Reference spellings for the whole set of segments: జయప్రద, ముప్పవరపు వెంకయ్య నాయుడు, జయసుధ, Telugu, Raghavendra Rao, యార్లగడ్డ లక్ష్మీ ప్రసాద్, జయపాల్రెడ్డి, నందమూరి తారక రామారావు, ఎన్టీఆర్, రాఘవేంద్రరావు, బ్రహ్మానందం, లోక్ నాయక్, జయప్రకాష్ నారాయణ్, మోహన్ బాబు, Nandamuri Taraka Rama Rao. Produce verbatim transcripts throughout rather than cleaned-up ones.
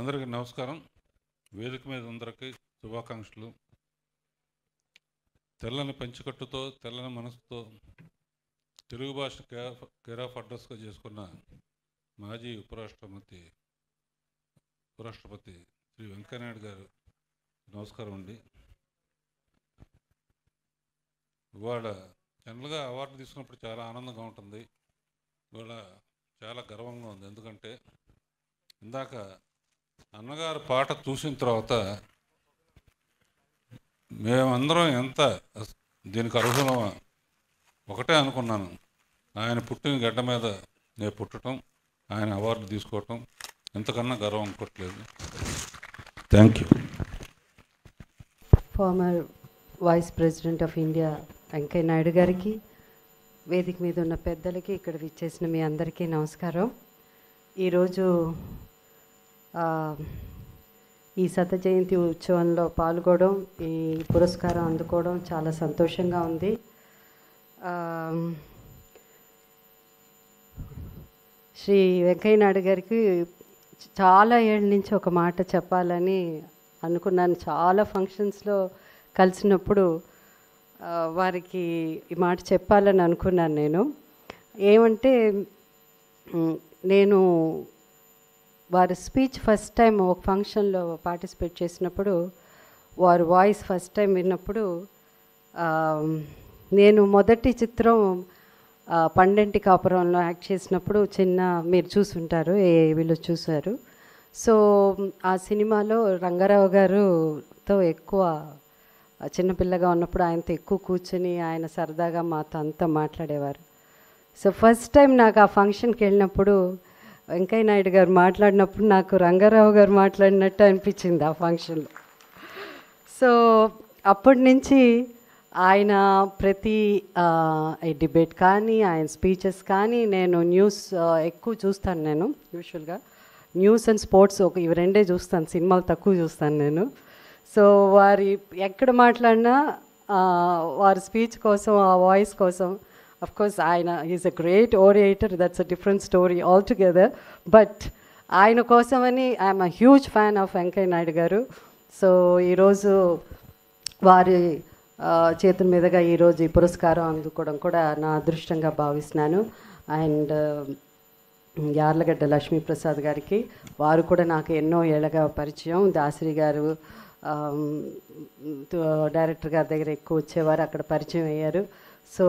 అందరికీ నమస్కారం. వేదిక మీద అందరికీ శుభాకాంక్షలు. తెల్లని పంచకట్టుతో తెల్లని మనసుతో తెలుగు భాష కేర్ ఆఫ్ అడ్రస్గా చేసుకున్న మాజీ ఉపరాష్ట్రపతి ఉపరాష్ట్రపతి శ్రీ వెంకయ్యనాయుడు గారు నమస్కారం అండి. ఇవాళ జనరల్గా అవార్డు తీసుకున్నప్పుడు చాలా ఆనందంగా ఉంటుంది, ఇవాళ చాలా గర్వంగా ఉంది. ఎందుకంటే ఇందాక అన్నగారు పాట చూసిన తర్వాత మేమందరం ఎంత దీనికి అర్హులం ఒకటే అనుకున్నాను. ఆయన పుట్టిన గడ్డ మీద నేను పుట్టడం, ఆయన అవార్డు తీసుకోవటం ఎంతకన్నా గర్వం అనుకోవట్లేదు. Thank you. Former vice president of India Venkaiah Naidu గారికి, వేదిక మీద ఉన్న పెద్దలకి, ఇక్కడ విచ్చేసిన మీ అందరికీ నమస్కారం. ఈరోజు ఈ శత జయంతి ఉత్సవంలో పాల్గొనడం, ఈ పురస్కారం అందుకోవడం చాలా సంతోషంగా ఉంది. శ్రీ వెంకయ్య నాయుడు గారికి చాలా ఏళ్ళ నుంచి ఒక మాట చెప్పాలని అనుకున్నాను. చాలా ఫంక్షన్స్లో కలిసినప్పుడు వారికి ఈ మాట చెప్పాలని అనుకున్నాను. నేను ఏమంటే, నేను వారి స్పీచ్ ఫస్ట్ టైం ఒక ఫంక్షన్లో పార్టిసిపేట్ చేసినప్పుడు, వారి వాయిస్ ఫస్ట్ టైం విన్నప్పుడు, నేను మొదటి చిత్రం పండంటి కాపురంలో యాక్ట్ చేసినప్పుడు చిన్న, మీరు చూసుంటారు, ఏ వీళ్ళు చూశారు. సో ఆ సినిమాలో రంగారావు గారుతో ఎక్కువ, చిన్నపిల్లగా ఉన్నప్పుడు ఆయనతో ఎక్కువ కూర్చొని ఆయన సరదాగా మాతో అంతా మాట్లాడేవారు. సో ఫస్ట్ టైం నాకు ఆ ఫంక్షన్కి వెళ్ళినప్పుడు వెంకయ్య నాయుడు గారు మాట్లాడినప్పుడు నాకు రంగారావు గారు మాట్లాడినట్టు అనిపించింది ఆ ఫంక్షన్లో. సో అప్పటి నుంచి ఆయన ప్రతి డిబేట్ కానీ, ఆయన స్పీచెస్ కానీ, నేను న్యూస్ ఎక్కువ చూస్తాను. నేను యూజువల్గా న్యూస్ అండ్ స్పోర్ట్స్ ఒక ఇవి రెండే చూస్తాను, సినిమాలు తక్కువ చూస్తాను నేను. సో వారి ఎక్కడ మాట్లాడినా వారి స్పీచ్ కోసం, ఆ వాయిస్ కోసం, అఫ్కోర్స్ ఆయన is a great orator, that's a different story all together. But ఆయన కోసమని I'm a huge fan of Venkaiah Naidu గారు. సో ఈరోజు వారి చేతుల మీదుగా ఈరోజు ఈ పురస్కారం అందుకోవడం కూడా నా అదృష్టంగా భావిస్తున్నాను. అండ్ యార్లగడ్డ లక్ష్మీ ప్రసాద్ గారికి, వారు కూడా నాకు ఎన్నో ఏళ్ళగా పరిచయం. దాసరి గారు డైరెక్టర్ గారి దగ్గర ఎక్కువ వచ్చేవారు, అక్కడ పరిచయం అయ్యారు. సో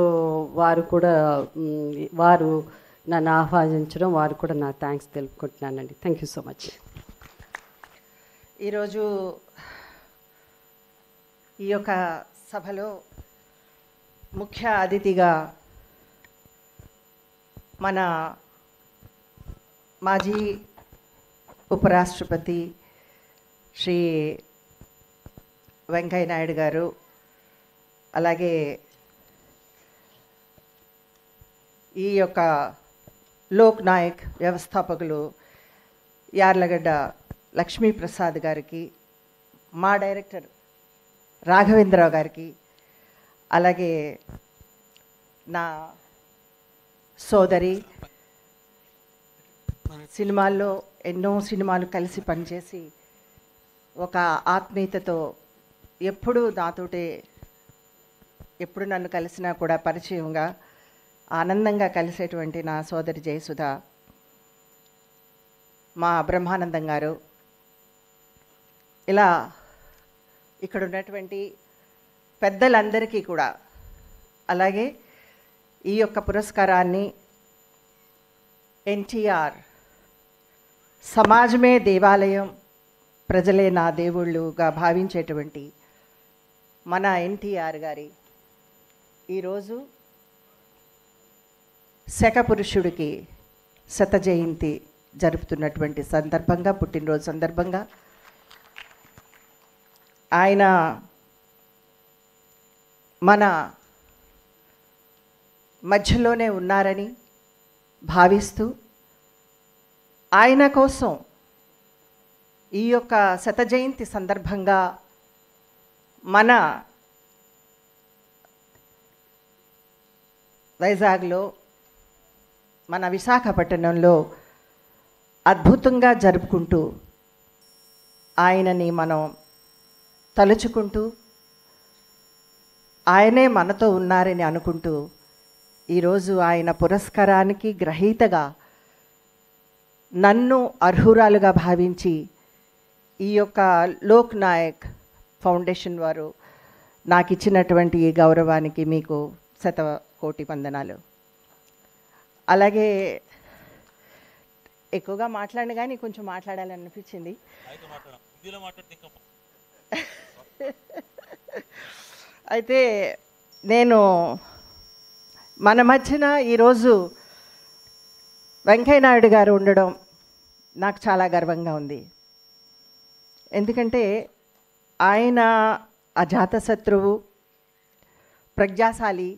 వారు కూడా, వారు నన్ను ఆహ్వానించడం, వారు కూడా నా థ్యాంక్స్ తెలుపుకుంటున్నానండి. Thank you so much. ఈరోజు ఈ యొక్క సభలో ముఖ్య అతిథిగా మన మాజీ ఉపరాష్ట్రపతి శ్రీ వెంకయ్య నాయుడు గారు, అలాగే ఈ యొక్క లోక్ నాయక్ వ్యవస్థాపకులు యార్లగడ్డ లక్ష్మీ ప్రసాద్ గారికి, మా డైరెక్టర్ రాఘవేంద్రరావు గారికి, అలాగే నా సోదరి, సినిమాల్లో ఎన్నో సినిమాలు కలిసి పనిచేసి ఒక ఆత్మీయతతో ఎప్పుడు నాతోటే, ఎప్పుడు నన్ను కలిసినా కూడా పరిచయంగా ఆనందంగా కలిసేటువంటి నా సోదరి జయసుధ, మా బ్రహ్మానందం గారు, ఇలా ఇక్కడ ఉన్నటువంటి పెద్దలందరికీ కూడా, అలాగే ఈ యొక్క పురస్కారాన్ని ఎన్టీఆర్ సమాజమే దేవాలయం, ప్రజలే నా దేవుళ్ళుగా భావించేటువంటి మన ఎన్టీఆర్ గారి ఈరోజు శకపురుషుడికి శత జయంతి జరుపుతున్నటువంటి సందర్భంగా, పుట్టినరోజు సందర్భంగా ఆయన మన మధ్యలోనే ఉన్నారని భావిస్తూ, ఆయన కోసం ఈ యొక్క శత జయంతి సందర్భంగా మన వైజాగ్లో, మన విశాఖపట్నంలో అద్భుతంగా జరుపుకుంటూ ఆయనని మనం తలుచుకుంటూ ఆయనే మనతో ఉన్నారని అనుకుంటూ ఈరోజు ఆయన పురస్కారానికి గ్రహీతగా నన్ను అర్హురాలుగా భావించి ఈ యొక్క లోక్ నాయక్ ఫౌండేషన్ వారు నాకు ఇచ్చినటువంటి ఈ గౌరవానికి మీకు శత కోటి వందనాలు. అలాగే ఎక్కువగా మాట్లాడిన కానీ కొంచెం మాట్లాడాలనిపించింది. అయితే నేను మన మధ్యన ఈరోజు వెంకయ్య నాయుడు గారు ఉండడం నాకు చాలా గర్వంగా ఉంది. ఎందుకంటే ఆయన అజాతశత్రువు, ప్రజ్ఞాశాలి,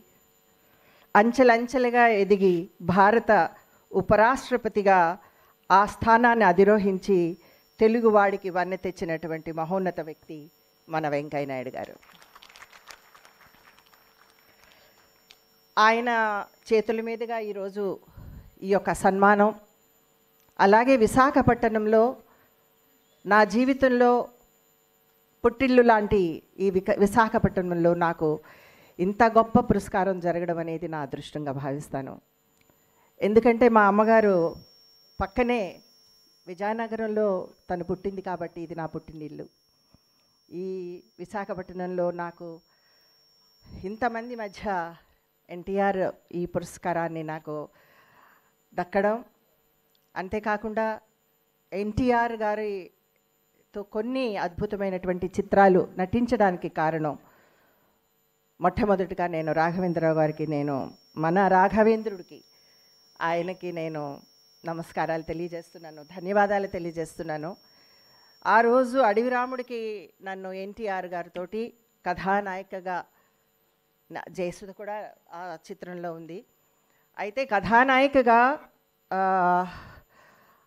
అంచెలంచెలుగా ఎదిగి భారత ఉపరాష్ట్రపతిగా ఆ స్థానాన్ని అధిరోహించి తెలుగువాడికి వన్నె తెచ్చినటువంటి మహోన్నత వ్యక్తి మన వెంకయ్య నాయుడు గారు. ఆయన చేతుల మీదుగా ఈరోజు ఈ యొక్క సన్మానం, అలాగే విశాఖపట్నంలో నా జీవితంలో పుట్టిల్లు లాంటి ఈ విశాఖపట్నంలో నాకు ఇంత గొప్ప పురస్కారం జరగడం అనేది నా అదృష్టంగా భావిస్తాను. ఎందుకంటే మా అమ్మగారు పక్కనే విజయనగరంలో తను పుట్టింది కాబట్టి ఇది నా పుట్టినిల్లు. ఈ విశాఖపట్నంలో నాకు ఇంతమంది మధ్య ఎన్టీఆర్ ఈ పురస్కారాన్ని నాకు దక్కడం, అంతేకాకుండా ఎన్టీఆర్ గారితో కొన్ని అద్భుతమైనటువంటి చిత్రాలు నటించడానికి కారణం మొట్టమొదటిగా నేను రాఘవేంద్రరావు గారికి, నేను మన రాఘవేంద్రుడికి ఆయనకి నేను నమస్కారాలు తెలియజేస్తున్నాను, ధన్యవాదాలు తెలియజేస్తున్నాను. ఆ రోజు అడవిరాముడికి నన్ను ఎన్టీఆర్ గారితోటి కథానాయికగా, జయసుధ కూడా ఆ చిత్రంలో ఉంది, అయితే కథానాయికగా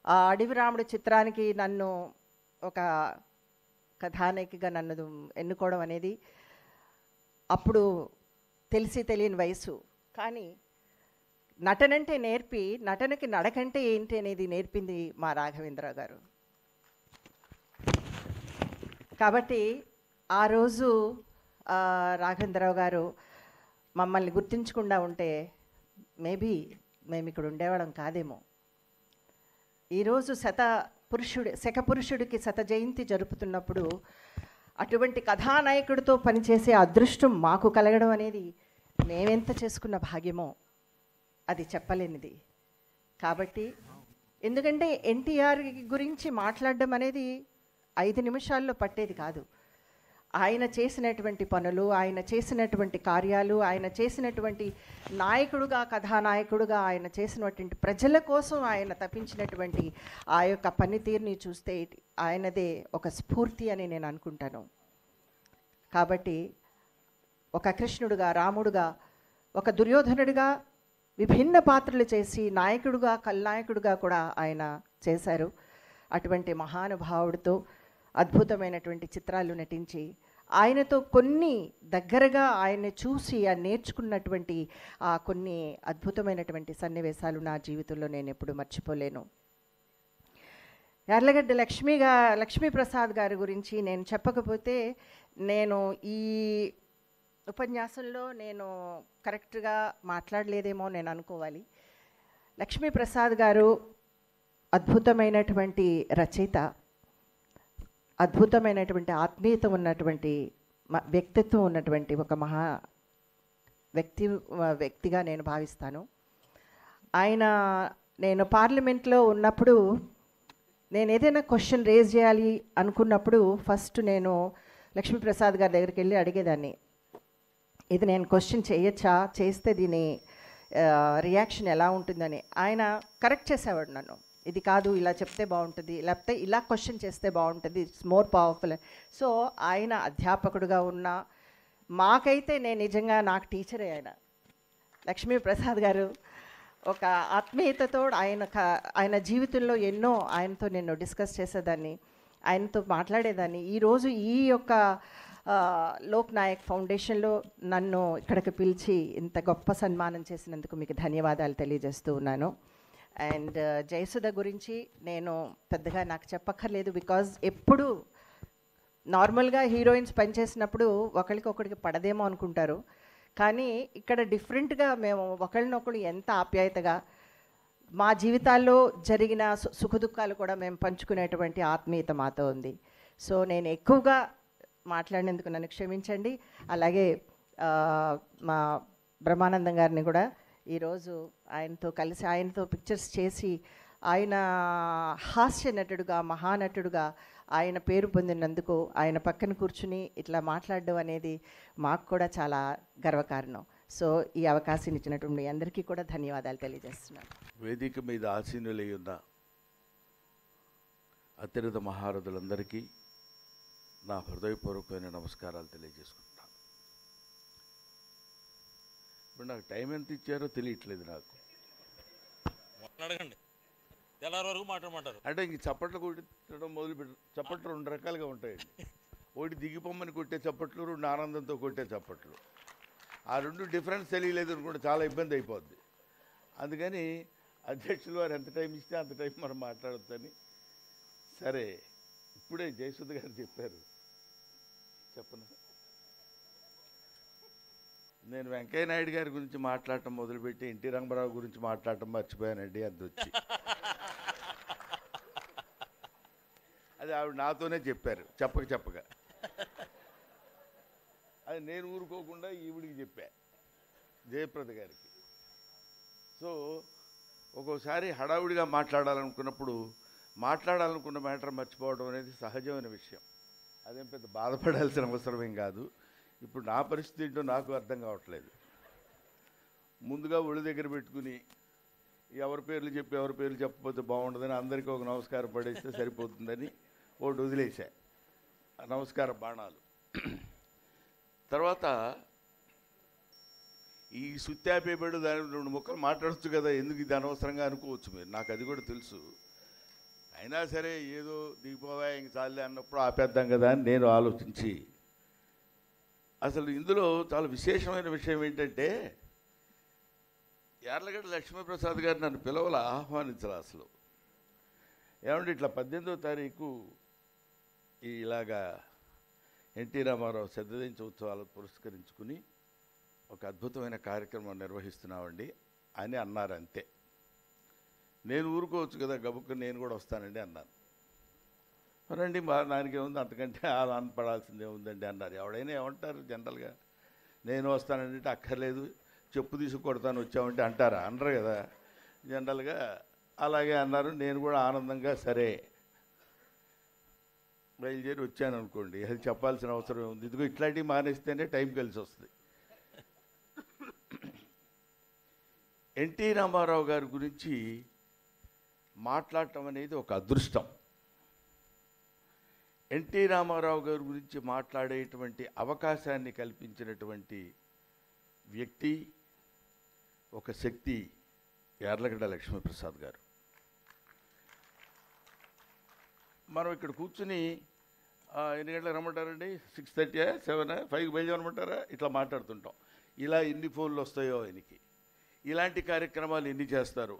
ఆ అడవిరాముడి చిత్రానికి నన్ను ఒక కథానాయికగా నన్ను ఎన్నుకోవడం అనేది అప్పుడు తెలిసి తెలియని వయసు. కానీ నటనంటే నేర్పి నటనకి నడకంటే ఏంటి అనేది నేర్పింది మా రాఘవేంద్రరావు గారు. కాబట్టి ఆ రోజు రాఘవేంద్రరావు గారు మమ్మల్ని గుర్తించకుండా ఉంటే మేబీ మేము ఇక్కడ ఉండేవాళ్ళం కాదేమో. ఈరోజు శత పురుషుడి శక పురుషుడికి శత జయంతి జరుపుతున్నప్పుడు అటువంటి కథానాయకుడితో పనిచేసే అదృష్టం మాకు కలగడం అనేది మేమెంత చేసుకున్న భాగ్యమో అది చెప్పలేనిది. కాబట్టి ఎందుకంటే ఎన్టీఆర్ గురించి మాట్లాడడం అనేది ఐదు నిమిషాల్లో పట్టేది కాదు. ఆయన చేసినటువంటి పనులు, ఆయన చేసినటువంటి కార్యాలు, ఆయన చేసినటువంటి నాయకుడుగా, కథానాయకుడుగా ఆయన చేసినటువంటి ప్రజల కోసం ఆయన తప్పించినటువంటి ఆ యొక్క పనితీరుని చూస్తే ఆయనదే ఒక స్ఫూర్తి అని నేను అనుకుంటాను. కాబట్టి ఒక కృష్ణుడుగా, రాముడుగా, ఒక దుర్యోధనుడిగా విభిన్న పాత్రలు చేసి నాయకుడుగా, కల్నాయకుడుగా కూడా ఆయన చేశారు. అటువంటి మహానుభావుడితో అద్భుతమైనటువంటి చిత్రాలు నటించి ఆయనతో కొన్ని దగ్గరగా ఆయన్ని చూసి నేర్చుకున్నటువంటి ఆ కొన్ని అద్భుతమైనటువంటి సన్నివేశాలు నా జీవితంలో నేను ఎప్పుడు మర్చిపోలేను. యార్లగడ్డ లక్ష్మిగా లక్ష్మీ ప్రసాద్ గారి గురించి నేను చెప్పకపోతే నేను ఈ ఉపన్యాసంలో నేను కరెక్ట్గా మాట్లాడలేదేమో నేను అనుకోవాలి. లక్ష్మీప్రసాద్ గారు అద్భుతమైనటువంటి రచయిత, అద్భుతమైనటువంటి ఆత్మీయత ఉన్నటువంటి వ్యక్తిత్వం ఉన్నటువంటి ఒక మహా వ్యక్తి వ్యక్తిగా నేను భావిస్తాను. ఆయన నేను పార్లమెంట్లో ఉన్నప్పుడు నేను ఏదైనా క్వశ్చన్ రేజ్ చేయాలి అనుకున్నప్పుడు ఫస్ట్ నేను లక్ష్మీప్రసాద్ గారి దగ్గరికి వెళ్ళి అడిగేదాన్ని, ఇది నేను క్వశ్చన్ చేయొచ్చా, చేస్తే దీని రియాక్షన్ ఎలా ఉంటుందని. ఆయన కరెక్ట్ చేసేవాడు నన్ను, ఇది కాదు ఇలా చెప్తే బాగుంటుంది, లేకపోతే ఇలా క్వశ్చన్ చేస్తే బాగుంటుంది, ఇట్స్ మోర్ పవర్ఫుల్. సో ఆయన అధ్యాపకుడుగా ఉన్న మాకైతే నేను నిజంగా నాకు టీచరే ఆయన లక్ష్మీప్రసాద్ గారు. ఒక ఆత్మీయతతో ఆయన ఆయన జీవితంలో ఎన్నో ఆయనతో నేను డిస్కస్ చేసేదాన్ని, ఆయనతో మాట్లాడేదాన్ని. ఈరోజు ఈ యొక్క లోక్ నాయక్ ఫౌండేషన్లో నన్ను ఇక్కడికి పిలిచి ఇంత గొప్ప సన్మానం చేసినందుకు మీకు ధన్యవాదాలు తెలియజేస్తూ ఉన్నాను. అండ్ జయసుధ గురించి నేను పెద్దగా నాకు చెప్పక్కర్లేదు, బికాజ్ ఎప్పుడు నార్మల్గా హీరోయిన్స్ పనిచేసినప్పుడు ఒకరికొకరికి పడదేమో అనుకుంటారు, కానీ ఇక్కడ డిఫరెంట్గా మేము ఒకరినొకరు ఎంత ఆప్యాయతగా మా జీవితాల్లో జరిగిన సుఖదుఖాలు కూడా మేము పంచుకునేటువంటి ఆత్మీయత మాతో ఉంది. సో నేను ఎక్కువగా మాట్లాడినందుకు నన్ను క్షమించండి. అలాగే మా బ్రహ్మానందం గారిని కూడా ఈరోజు ఆయనతో కలిసి ఆయనతో పిక్చర్స్ చేసి ఆయన హాస్య నటుడుగా మహానటుడుగా ఆయన పేరు పొందినందుకు ఆయన పక్కన కూర్చుని ఇట్లా మాట్లాడడం అనేది మాకు కూడా చాలా గర్వకారణం. సో ఈ అవకాశం ఇచ్చినటువంటి అందరికీ కూడా ధన్యవాదాలు తెలియజేస్తున్నాను. వేదిక మీద ఆసీనులై ఉన్న అతిరథ మహారథులందరికీ నా హృదయపూర్వకమైన నమస్కారాలు తెలియజేసుకుంటున్నాను. ఇప్పుడు నాకు టైం ఎంత ఇచ్చారో తెలియట్లేదు. నాకు అడగండి వరకు మాట్లాడమంటారు అంటే ఇంక చప్పట్లు కొట్టడం మొదలు పెట్ట చప్పట్లు రెండు రకాలుగా ఉంటాయండి. ఒకటి దిగిపోమ్మని కొట్టే చప్పట్లు, రెండు ఆనందంతో కొట్టే చప్పట్లు. ఆ రెండు డిఫరెన్స్ తెలియలేదు అనుకుంటే చాలా ఇబ్బంది అయిపోద్ది. అందుకని అధ్యక్షులు వారు ఎంత టైం ఇస్తే అంత టైం మనం మాట్లాడొద్దని. సరే, ఇప్పుడే జయసుధ గారు చెప్పారు. చెప్పను, నేను వెంకయ్య నాయుడు గారి గురించి మాట్లాడటం మొదలుపెట్టి ఎన్టీ రంగారావు గురించి మాట్లాడటం మర్చిపోయానండి. అందు వచ్చి అది ఆవిడ నాతోనే చెప్పారు, చెప్పక చెప్పగా అది నేను ఊరుకోకుండా ఈవిడికి చెప్పా, జయప్రద గారికి. సో ఒక్కోసారి హడావుడిగా మాట్లాడాలనుకున్నప్పుడు మాట్లాడాలనుకున్న మ్యాటర్ మర్చిపోవడం అనేది సహజమైన విషయం. అదేం పెద్ద బాధపడాల్సిన అవసరం ఏం కాదు. ఇప్పుడు నా పరిస్థితి ఏంటో నాకు అర్థం కావట్లేదు. ముందుగా ఒళ్ళు దగ్గర పెట్టుకుని ఎవరి పేర్లు చెప్పి ఎవరి పేర్లు చెప్పకపోతే బాగుండదని అందరికీ ఒక నమస్కారం పడేస్తే సరిపోతుందని ఒకటి వదిలేసా, నమస్కార బాణాలు. తర్వాత ఈ సుత్యాపేపడు దాని రెండు ముక్కలు మాట్లాడచ్చు కదా, ఎందుకు ఇది అనవసరంగా అనుకోవచ్చు మీరు, నాకు అది కూడా తెలుసు. అయినా సరే ఏదో దిగిపోవా ఇంక చాలే అన్నప్పుడు ఆపేద్దాం కదా అని నేను ఆలోచించి, అసలు ఇందులో చాలా విశేషమైన విషయం ఏంటంటే యార్లగడ్డ లక్ష్మీప్రసాద్ గారు నన్ను పిలవల, ఆహ్వానించరా అసలు. ఏమంటే ఇట్లా పద్దెనిమిదో తారీఖు ఇలాగా ఎన్టీ రామారావు శ్రద్ధ ఉత్సవాలు పురస్కరించుకుని ఒక అద్భుతమైన కార్యక్రమం నిర్వహిస్తున్నామండి అని అన్నారు. అంతే, నేను ఊరుకోవచ్చు కదా గబుక్క, నేను కూడా వస్తానండి అన్నాను. మరండి మా దానికి ఏముంది, అంతకంటే ఆనందపడాల్సిందే ఉందండి అన్నారు. ఎవడైనా ఏమంటారు జనరల్గా, నేను వస్తానంటే అక్కర్లేదు చెప్పు తీసుకొడతాను వచ్చామంటే అంటారా, అనరు కదా జనరల్గా. అలాగే అన్నారు. నేను కూడా ఆనందంగా సరే బయలుదేరి వచ్చాను అనుకోండి. అది చెప్పాల్సిన అవసరం ఉంది. ఇదిగో ఇట్లాంటివి మానేస్తేనే టైం కలిసి వస్తుంది. ఎన్టీ రామారావు గారి గురించి మాట్లాడటం అనేది ఒక అదృష్టం. ఎన్టీ రామారావు గారి గురించి మాట్లాడేటువంటి అవకాశాన్ని కల్పించినటువంటి వ్యక్తి, ఒక శక్తి యార్లగడ్డ లక్ష్మీప్రసాద్ గారు. మనం ఇక్కడ కూర్చుని ఎన్ని గంటలకు రమ్మంటారండి, సిక్స్ థర్టీయా సెవెనా ఫైవ్కి బయలుదేరమంటారా, ఇట్లా మాట్లాడుతుంటాం. ఇలా ఎన్ని ఫోన్లు వస్తాయో ఆయనకి, ఇలాంటి కార్యక్రమాలు ఎన్ని చేస్తారు,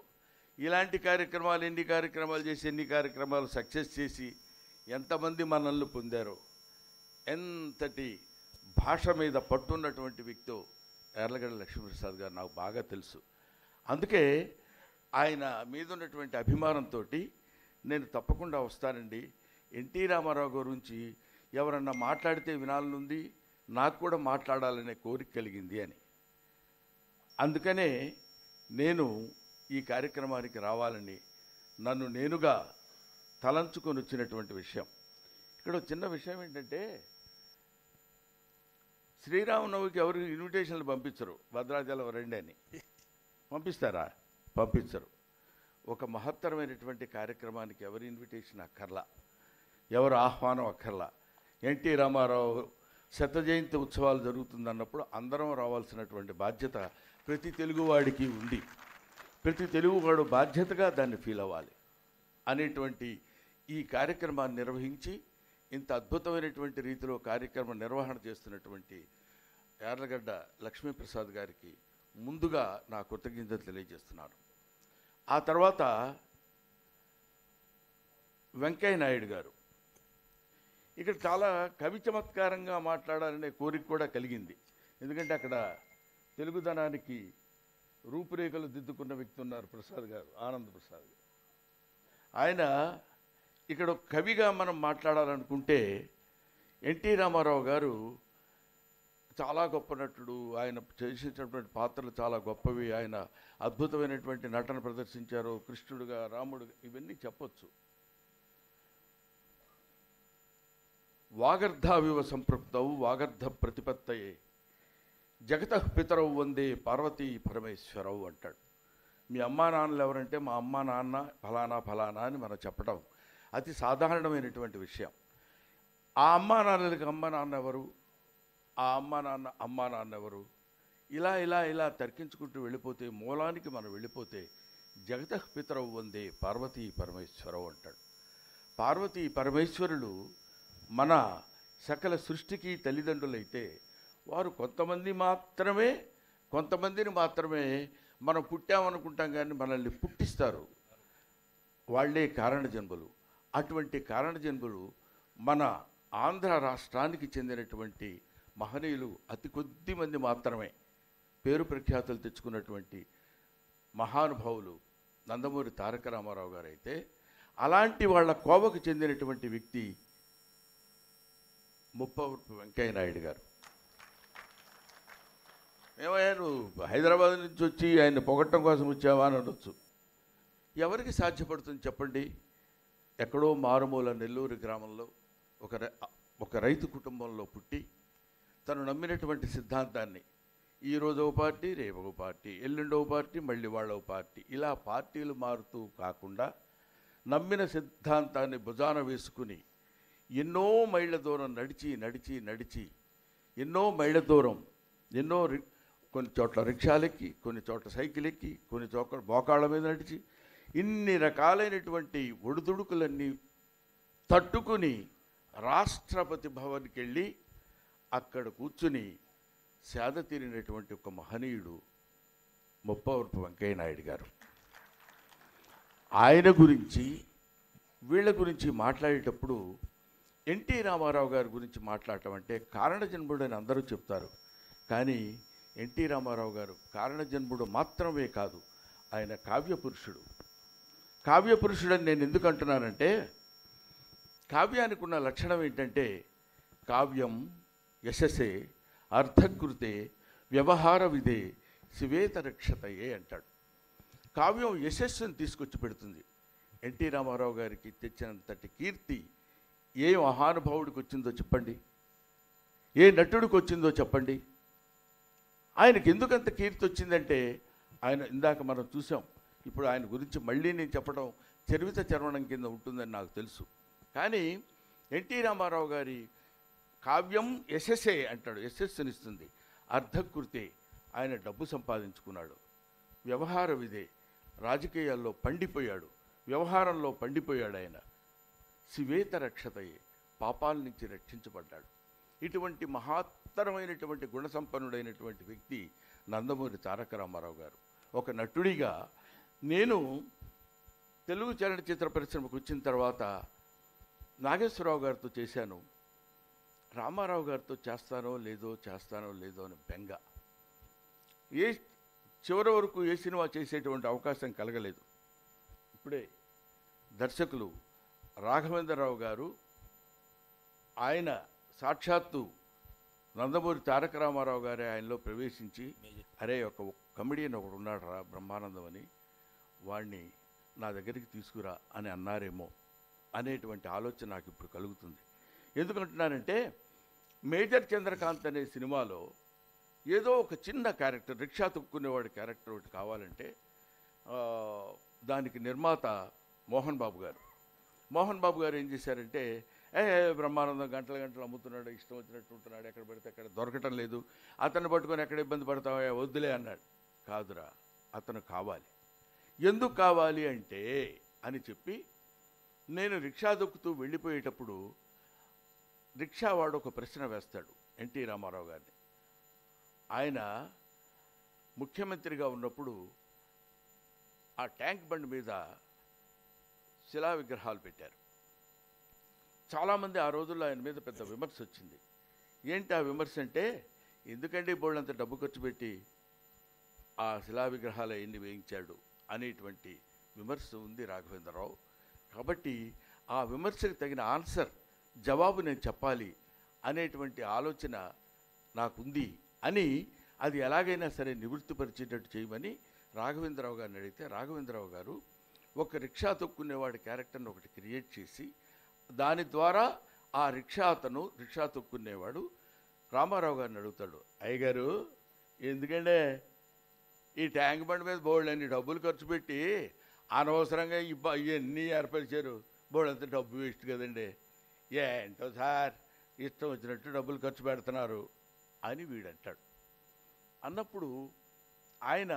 ఇలాంటి కార్యక్రమాలు ఎన్ని కార్యక్రమాలు చేసి ఎన్ని కార్యక్రమాలు సక్సెస్ చేసి ఎంతమంది మనల్ని పొందారో, ఎంతటి భాష మీద పట్టున్నటువంటి వ్యక్తో యార్లగడ్డ లక్ష్మీప్రసాద్ గారు నాకు బాగా తెలుసు. అందుకే ఆయన మీద ఉన్నటువంటి అభిమానంతో నేను తప్పకుండా వస్తానండి. ఎన్టీ రామారావు గురించి ఎవరన్నా మాట్లాడితే వినాలనుంది, నాకు కూడా మాట్లాడాలనే కోరిక కలిగింది అని. అందుకనే నేను ఈ కార్యక్రమానికి రావాలని నన్ను నేనుగా తలంచుకొని వచ్చినటువంటి విషయం. ఇక్కడ చిన్న విషయం ఏంటంటే, శ్రీరామనవమికి ఎవరు ఇన్విటేషన్లు పంపించరు, భద్రాచలం రండి అని పంపిస్తారా, పంపించరు. ఒక మహత్తరమైనటువంటి కార్యక్రమానికి ఎవరి ఇన్విటేషన్ అక్కర్లా, ఎవరు ఆహ్వానం అక్కర్లా. ఎన్టీ రామారావు శత జయంతి ఉత్సవాలు జరుగుతుందన్నప్పుడు అందరం రావాల్సినటువంటి బాధ్యత ప్రతి తెలుగువాడికి ఉంది. ప్రతి తెలుగువాడు బాధ్యతగా దాన్ని ఫీల్ అవ్వాలి అనేటువంటి ఈ కార్యక్రమాన్ని నిర్వహించి ఇంత అద్భుతమైనటువంటి రీతిలో కార్యక్రమం నిర్వహణ చేస్తున్నటువంటి యార్లగడ్డ లక్ష్మీప్రసాద్ గారికి ముందుగా నా కృతజ్ఞతలు తెలియజేస్తున్నాను. ఆ తర్వాత వెంకయ్య నాయుడు గారు, ఇక్కడ చాలా కవి చమత్కారంగా మాట్లాడాలనే కోరిక కూడా కలిగింది. ఎందుకంటే అక్కడ తెలుగుదనానికి రూపురేఖలు దిద్దుకున్న వ్యక్తి ఉన్నారు ప్రసాద్ గారు, ఆనంద్ ప్రసాద్ గారు. ఆయన ఇక్కడ ఒక కవిగా మనం మాట్లాడాలనుకుంటే ఎన్టీ రామారావు గారు చాలా గొప్ప నటుడు, ఆయన చేసినటువంటి పాత్రలు చాలా గొప్పవి, ఆయన అద్భుతమైనటువంటి నటన ప్రదర్శించారు, కృష్ణుడుగా రాముడుగా ఇవన్నీ చెప్పొచ్చు. వాగర్ధావివ సంపృక్తౌ వాగర్ధ ప్రతిపత్తయే జగతః పితరౌ వందే పార్వతీ పరమేశ్వరౌ అంటాడు. మీ అమ్మా నాన్నలు ఎవరంటే మా అమ్మా నాన్న ఫలానా ఫలానా అని మనం చెప్పడం అతి సాధారణమైనటువంటి విషయం. ఆ అమ్మా నాన్నలకు అమ్మ నాన్న ఎవరు, ఆ అమ్మ నాన్న అమ్మా నాన్న ఎవరు, ఇలా ఇలా ఇలా తర్కించుకుంటూ వెళ్ళిపోతే మూలానికి మనం వెళ్ళిపోతే జగతః పితరౌ వందే పార్వతీ పరమేశ్వరౌ అంటాడు. పార్వతీ పరమేశ్వరుడు మన సకల సృష్టికి తల్లిదండ్రులైతే వారు కొంతమంది మాత్రమే కొంతమందిని మాత్రమే మనం పుట్టామనుకుంటాం, కానీ మనల్ని పుట్టిస్తారు వాళ్ళే కారణజన్మలు. అటువంటి కారణజన్మలు మన ఆంధ్ర రాష్ట్రానికి చెందినటువంటి మహనీయులు అతి కొద్ది మంది మాత్రమే పేరు ప్రఖ్యాతులు తెచ్చుకున్నటువంటి మహానుభావులు నందమూరి తారక రామారావు గారు అయితే, అలాంటి వాళ్ళ కోవకు చెందినటువంటి వ్యక్తి ముప్పవరపు వెంకయ్య నాయుడు గారు. ఏమయ్యాను హైదరాబాద్ నుంచి వచ్చి ఆయన పొగట్టం కోసం వచ్చావా అని అనొచ్చు. ఎవరికి సాధ్యపడుతుంది చెప్పండి? ఎక్కడో మారుమూల నెల్లూరు గ్రామంలో ఒక ఒక రైతు కుటుంబంలో పుట్టి తను నమ్మినటువంటి సిద్ధాంతాన్ని ఈరోజు ఒక పార్టీ, రేపు ఒక పార్టీ, ఎల్లుండో పార్టీ, మళ్ళీ వాళ్ళ పార్టీ, ఇలా పార్టీలు మారుతూ కాకుండా నమ్మిన సిద్ధాంతాన్ని భుజాన వేసుకుని ఎన్నో మైళ్ళ దూరం నడిచి నడిచి నడిచి ఎన్నో మైళ్ళ దూరం ఎన్నో కొన్ని చోట్ల రిక్షాలెక్కి, కొన్ని చోట్ల సైకిల్ ఎక్కి, కొన్ని చోట్ల మోకాళ్ళ మీద నడిచి ఇన్ని రకాలైనటువంటి ఒడిదుడుకులన్నీ తట్టుకుని రాష్ట్రపతి భవన్కి వెళ్ళి అక్కడ కూర్చుని సేద తీరినటువంటి ఒక మహనీయుడు ముప్పవరపు వెంకయ్య నాయుడు గారు. ఆయన గురించి వీళ్ళ గురించి మాట్లాడేటప్పుడు ఎన్టీ రామారావు గారి గురించి మాట్లాడటం అంటే కారణజన్ముడు అని అందరూ చెప్తారు, కానీ ఎన్టీ రామారావు గారు కారణజన్ముడు మాత్రమే కాదు, ఆయన కావ్యపురుషుడు. కావ్యపురుషుడని నేను ఎందుకు అంటున్నానంటే కావ్యానికి ఉన్న లక్షణం ఏంటంటే కావ్యం యశసే అర్థకృతే వ్యవహార విదే శివేతరక్షతయే అంటాడు. కావ్యం యశస్సును తీసుకొచ్చి పెడుతుంది. ఎన్టీ రామారావు గారికి తెచ్చినంతటి కీర్తి ఏ మహానుభావుడికి వచ్చిందో చెప్పండి, ఏ నటుడికి వచ్చిందో చెప్పండి. ఆయనకి ఎందుకంత కీర్తి వచ్చిందంటే ఆయన ఇందాక మనం చూసాం. ఇప్పుడు ఆయన గురించి మళ్ళీ నేను చెప్పడం చరివిత చర్వణం కింద ఉంటుందని నాకు తెలుసు, కానీ ఎన్టీ రామారావు గారి కావ్యం యశస్సే అంటాడు, యశస్సునిస్తుంది. అర్థకృతే ఆయన డబ్బు సంపాదించుకున్నాడు. వ్యవహార విదే రాజకీయాల్లో పండిపోయాడు, వ్యవహారంలో పండిపోయాడు. ఆయన శివేత రక్షతయే పాపాల నుంచి రక్షించబడ్డాడు. ఇటువంటి మహత్తరమైనటువంటి గుణసంపన్నుడైనటువంటి వ్యక్తి నందమూరి తారక రామారావు గారు. ఒక నటుడిగా నేను తెలుగు చలనచిత్ర పరిశ్రమకు వచ్చిన తర్వాత నాగేశ్వరరావు గారితో చేశాను, రామారావు గారితో చేస్తానో లేదో చేస్తానో లేదో అని బెంగ. ఏ చివరి వరకు ఏ సినిమా చేసేటువంటి అవకాశం కలగలేదు. ఇప్పుడే దర్శకులు రాఘవేంద్రరావు గారు, ఆయన సాక్షాత్తు నందమూరి తారక రామారావు గారే ఆయనలో ప్రవేశించి, అరే ఒక కమెడియన్ ఒకడు ఉన్నాడు రా బ్రహ్మానందం అని, వాడిని నా దగ్గరికి తీసుకురా అని అన్నారేమో అనేటువంటి ఆలోచన నాకు ఇప్పుడు కలుగుతుంది. ఎందుకంటున్నానంటే మేజర్ చంద్రకాంత్ అనే సినిమాలో ఏదో ఒక చిన్న క్యారెక్టర్, రిక్షా తొక్కునేవాడి క్యారెక్టర్ ఒకటి కావాలంటే దానికి నిర్మాత మోహన్ బాబు గారు. మోహన్ బాబు గారు ఏం చేశారంటే, ఏ బ్రహ్మానందం గంటల గంటలు అమ్ముతున్నాడు, ఇష్టం వచ్చినట్టు ఉంటున్నాడు, ఎక్కడ పడితే అక్కడ దొరకటం లేదు, అతను పట్టుకొని ఎక్కడ ఇబ్బంది పడతావా వద్దులే అన్నాడు. కాదురా అతను కావాలి, ఎందుకు కావాలి అంటే అని చెప్పి నేను రిక్షా దొక్కుతూ వెళ్ళిపోయేటప్పుడు రిక్షా వాడు ఒక ప్రశ్న వేస్తాడు ఎన్టీ రామారావు గారిని. ఆయన ముఖ్యమంత్రిగా ఉన్నప్పుడు ఆ ట్యాంక్ బండ్ మీద శిలా విగ్రహాలు పెట్టారు, చాలామంది ఆ రోజుల్లో ఆయన మీద పెద్ద విమర్శ వచ్చింది. ఏంటి ఆ విమర్శ అంటే, ఎందుకంటే బోర్డు అంత డబ్బు ఖర్చు పెట్టి ఆ శిలా విగ్రహాలు ఎన్ని వేయించాడు అనేటువంటి విమర్శ ఉంది రాఘవేంద్రరావు. కాబట్టి ఆ విమర్శకు తగిన ఆన్సర్, జవాబు నేను చెప్పాలి అనేటువంటి ఆలోచన నాకుంది అని అది ఎలాగైనా సరే నివృత్తిపరిచేటట్టు చేయమని రాఘవేంద్రరావు గారిని అడిగితే, రాఘవేంద్రరావు గారు ఒక రిక్షా తొక్కునేవాడి క్యారెక్టర్ని ఒకటి క్రియేట్ చేసి దాని ద్వారా ఆ రిక్షా అతను రిక్షా తొక్కునేవాడు రామారావు గారిని అడుగుతాడు, అయ్యగారు ఎందుకంటే ఈ ట్యాంక్ బండ్ మీద బోల్డన్ని డబ్బులు ఖర్చు పెట్టి అనవసరంగా ఇబ్బ ఇవన్నీ ఏర్పరిచారు, బోల్డ్ అంతా డబ్బు వేస్ట్ కదండి, ఏంటో సార్ ఇష్టం వచ్చినట్టు డబ్బులు ఖర్చు పెడుతున్నారు అని వీడంటాడు. అన్నప్పుడు ఆయన,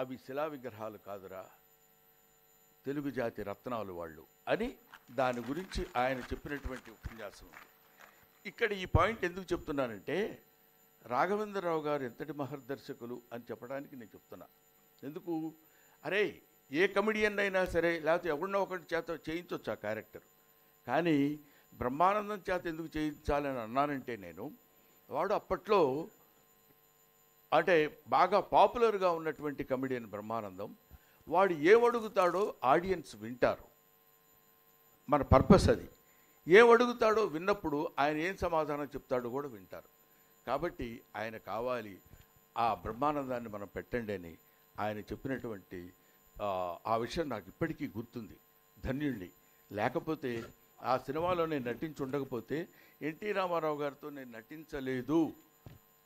అవి శిలా విగ్రహాలు కాదురా, తెలుగు జాతి రత్నాలు వాళ్ళు అని దాని గురించి ఆయన చెప్పినటువంటి ఉపన్యాసం ఉంది. ఇక్కడ ఈ పాయింట్ ఎందుకు చెప్తున్నానంటే, రాఘవేంద్రరావు గారు ఎంతటి మహర్దర్శకులు అని చెప్పడానికి నేను చెప్తున్నా. ఎందుకు, అరే ఏ కమెడియన్ అయినా సరే లేకపోతే ఎవరినో ఒకటి చేత చేయించవచ్చు ఆ క్యారెక్టర్, కానీ బ్రహ్మానందం చేత ఎందుకు చేయించాలని అన్నానంటే, నేను వాడు అప్పట్లో అంటే బాగా పాపులర్గా ఉన్నటువంటి కమెడియన్ బ్రహ్మానందం, వాడు ఏమడుగుతాడో ఆడియన్స్ వింటారు, మన పర్పస్ అది. ఏమడుగుతాడో విన్నప్పుడు ఆయన ఏం సమాధానం చెప్తాడో కూడా వింటారు. కాబట్టి ఆయన కావాలి ఆ బ్రహ్మానందాన్ని మనం పెట్టండి అని ఆయన చెప్పినటువంటి ఆ విషయం నాకు ఇప్పటికీ గుర్తుంది. ధన్యుణ్ణి. లేకపోతే ఆ సినిమాలో నేను నటించి ఉండకపోతే ఎన్టీ రామారావు గారితో నేను నటించలేదు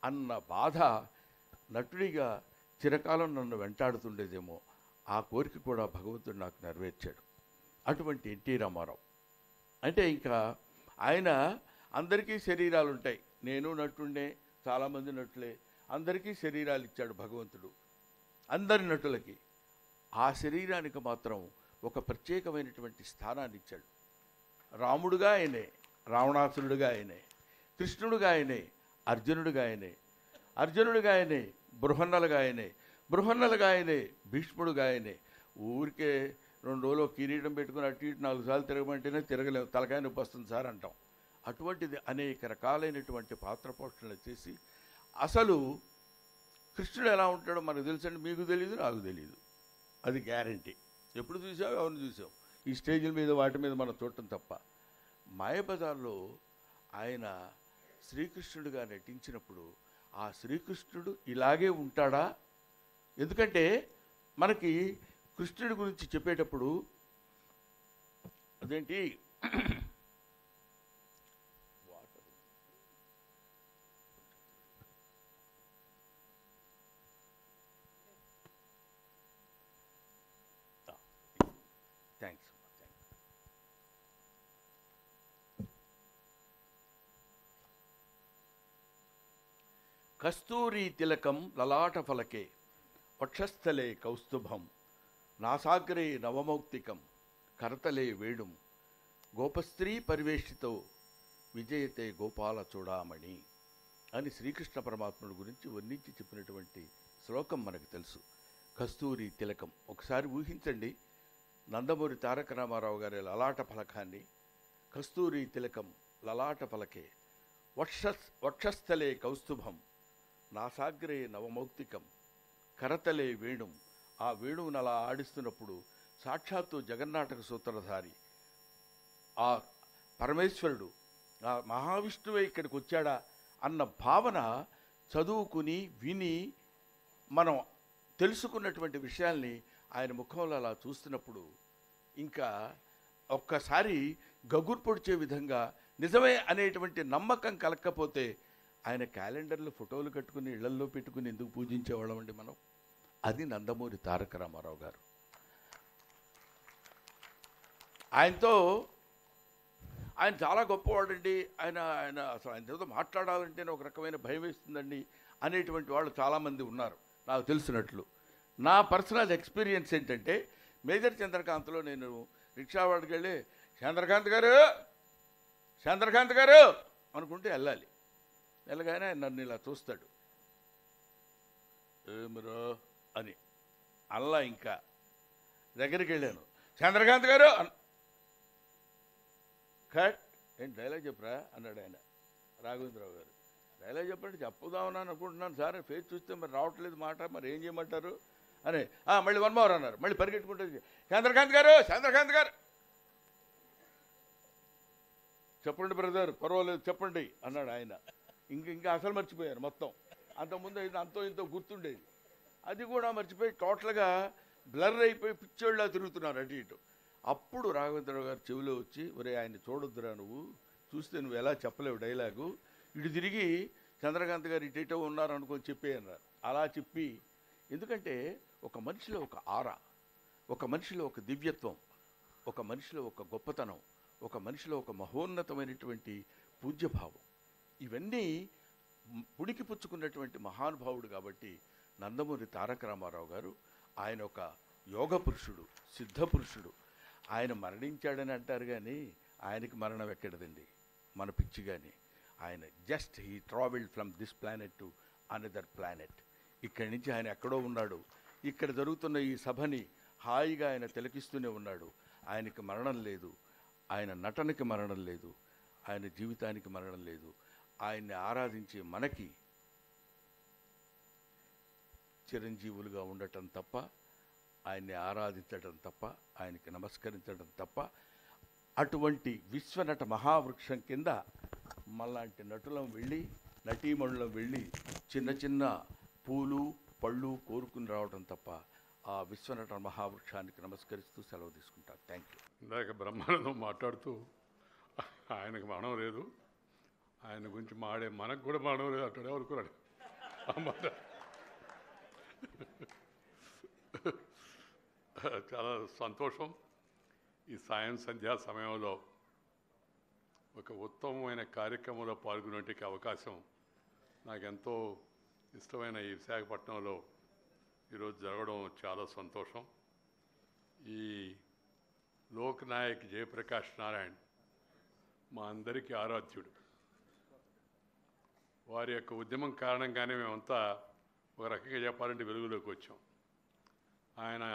అన్న బాధ నటుడిగా చిరకాలం నన్ను వెంటాడుతుండేదేమో. ఆ కోరిక కూడా భగవంతుడు నాకు నెరవేర్చాడు. అటువంటి ఎన్టీ రామారావు అంటే, ఇంకా ఆయన అందరికీ శరీరాలు ఉంటాయి, నేను నటుడే, చాలామంది నటులే, అందరికీ శరీరాలు ఇచ్చాడు భగవంతుడు అందరి నటులకి. ఆ శరీరానికి మాత్రం ఒక ప్రత్యేకమైనటువంటి స్థానాన్ని ఇచ్చాడు. రాముడుగా ఆయనే, రావణాసురుడుగా ఆయనే, కృష్ణుడుగా ఆయనే, అర్జునుడుగా ఆయనే, అర్జునుడుగా ఆయనే, బృహన్నలుగా ఆయనే, బృహన్నలుగా ఆయనే, భీష్ముడుగా ఆయనే. ఊరికే రెండు రోజులు కిరీటం పెట్టుకుని అటు ఇటు నాలుగు సార్లు తిరగమంటేనే తిరగలేము, తలకాయ నొప్పి వస్తుంది సార్ అంటాం. అటువంటిది అనేక రకాలైనటువంటి పాత్ర పోషణలు చేసి, అసలు కృష్ణుడు ఎలా ఉంటాడో మనకు తెలుసండి, మీకు తెలియదు నాకు తెలియదు, అది గ్యారంటీ. ఎప్పుడు చూసావు, ఎవరిని చూసాం, ఈ స్టేజీల మీద వాటి మీద మనం చూడటం తప్ప. మాయబజార్లో ఆయన శ్రీకృష్ణుడిగా నటించినప్పుడు ఆ శ్రీకృష్ణుడు ఇలాగే ఉంటాడా? ఎందుకంటే మనకి కృష్ణుడి గురించి చెప్పేటప్పుడు అదేంటి, థ్యాంక్స్, కస్తూరి తిలకం లలాట ఫలకే వక్షస్థలే కౌస్తుభం నాసాగ్రే నవమౌక్తికం కరతలే వేణుం గోపస్త్రీ పరివేషితో విజయతే గోపాల చూడామణి అని శ్రీకృష్ణ పరమాత్ముడి గురించి వర్ణించి చెప్పినటువంటి శ్లోకం మనకు తెలుసు. కస్తూరి తిలకం. ఒకసారి ఊహించండి, నందమూరి తారక రామారావు గారి లలాట ఫలకాన్ని, కస్తూరి తిలకం లలాట ఫలకే వక్షస్ వక్షస్థలే కౌస్తుభం నాసాగ్రే నవమౌక్తికం కరతలే వేణుం, ఆ వేణువును అలా ఆడిస్తున్నప్పుడు సాక్షాత్తు జగన్నాటక సూత్రధారి ఆ పరమేశ్వరుడు ఆ మహావిష్ణువే ఇక్కడికి వచ్చాడా అన్న భావన చదువుకుని విని మనం తెలుసుకున్నటువంటి విషయాల్ని ఆయన ముఖంలో అలా చూస్తున్నప్పుడు ఇంకా ఒక్కసారి గగుర్పొడిచే విధంగా నిజమే అనేటువంటి నమ్మకం కలక్కపోతే ఆయన క్యాలెండర్లో ఫోటోలు కట్టుకుని ఇళ్లల్లో పెట్టుకుని ఎందుకు పూజించేవాళ్ళం అండి మనం? అది నందమూరి తారక రామారావు గారు. ఆయనతో ఆయన చాలా గొప్పవాడండి, ఆయన ఆయన అసలు ఆయన ఏదో మాట్లాడాలంటే ఒక రకమైన భయం వేస్తుందండి అనేటువంటి వాళ్ళు చాలామంది ఉన్నారు నాకు తెలిసినట్లు. నా పర్సనల్ ఎక్స్పీరియన్స్ ఏంటంటే, మేజర్ చంద్రకాంత్లో నేను రిక్షావాడికి వెళ్ళి చంద్రకాంత్ గారు చంద్రకాంత్ గారు అనుకుంటే వెళ్ళాలి. వెళ్ళగానే నన్ను ఇలా చూస్తాడు, ఏమిరో అని అలా ఇంకా దగ్గరికి వెళ్ళాను, చంద్రకాంత్ గారు Cut in Daila Japra under Dana. Raghavendra Rao. Daila Japra, Chapuda, and Kudan, Sarah, Faith System, and Routless Marta, Marangi Mataru. And ah, Melly one more runner. Melly Perkit Mutter. Chandra Kangar, Chandra Kangar. Chapundi brother, Parole Chapundi, under Dana. Inking Castle Marchware, Mato. And the Munda is Anto into Gutunde. Adi Guda Marchway, Kotlaga, Blurry pictured a truth on a retito. అప్పుడు రాఘవేంద్రరావు గారు చెవిలో వచ్చి ఒరే ఆయన చూడొద్దురా నువ్వు చూస్తే నువ్వు ఎలా చెప్పలేవు డైలాగు ఇటు తిరిగి చంద్రకాంత్ గారు ఇటేటో ఉన్నారు అనుకొని చెప్పేయన్నారు అలా చెప్పి ఎందుకంటే ఒక మనిషిలో ఒక ఆరా ఒక మనిషిలో ఒక దివ్యత్వం ఒక మనిషిలో ఒక గొప్పతనం ఒక మనిషిలో ఒక మహోన్నతమైనటువంటి పూజ్యభావం ఇవన్నీ పుడికి పుచ్చుకున్నటువంటి మహానుభావుడు కాబట్టి నందమూరి తారక రామారావు గారు ఆయన ఒక యోగ పురుషుడు సిద్ధ పురుషుడు ఆయన మరణించాడని అంటారు కానీ ఆయనకి మరణం ఎక్కడదండి మన పిచ్చి కానీ ఆయన just he travelled from this planet to another planet ఇక్కడి నుంచి ఆయన ఎక్కడో ఉన్నాడు ఇక్కడ జరుగుతున్న ఈ సభని హాయిగా ఆయన తిలకిస్తూనే ఉన్నాడు ఆయనకి మరణం లేదు ఆయన నటనకి మరణం లేదు ఆయన జీవితానికి మరణం లేదు ఆయన్ని ఆరాధించే మనకి చిరంజీవులుగా ఉండటం తప్ప ఆయన్ని ఆరాధించడం తప్ప ఆయనకి నమస్కరించడం తప్ప అటువంటి విశ్వనట మహావృక్షం కింద మళ్ళాంటి నటులం వెళ్ళి నటీమణులం వెళ్ళి చిన్న చిన్న పూలు పళ్ళు కోరుకుని రావడం తప్ప ఆ విశ్వనట మహావృక్షానికి నమస్కరిస్తూ సెలవు తీసుకుంటాను థ్యాంక్ యూ ఇందాక బ్రహ్మానందం మాట్లాడుతూ ఆయనకు మరణం లేదు ఆయన గురించి మాడే మనకు కూడా మరణం లేదు అక్కడ ఎవరుకున్నాడు అన్నమాట చాలా సంతోషం ఈ సాయం సంధ్యా సమయంలో ఒక ఉత్తమమైన కార్యక్రమంలో పాల్గొనేటువంటి అవకాశం నాకెంతో ఇష్టమైన ఈ విశాఖపట్నంలో ఈరోజు జరగడం చాలా సంతోషం ఈ లోక్ నాయక్ జయప్రకాష్ నారాయణ్ మా అందరికీ ఆరాధ్యుడు వారి యొక్క ఉద్యమం కారణంగానే మేమంతా ఒక రకంగా చెప్పాలంటే వెలుగులోకి వచ్చాం ఆయన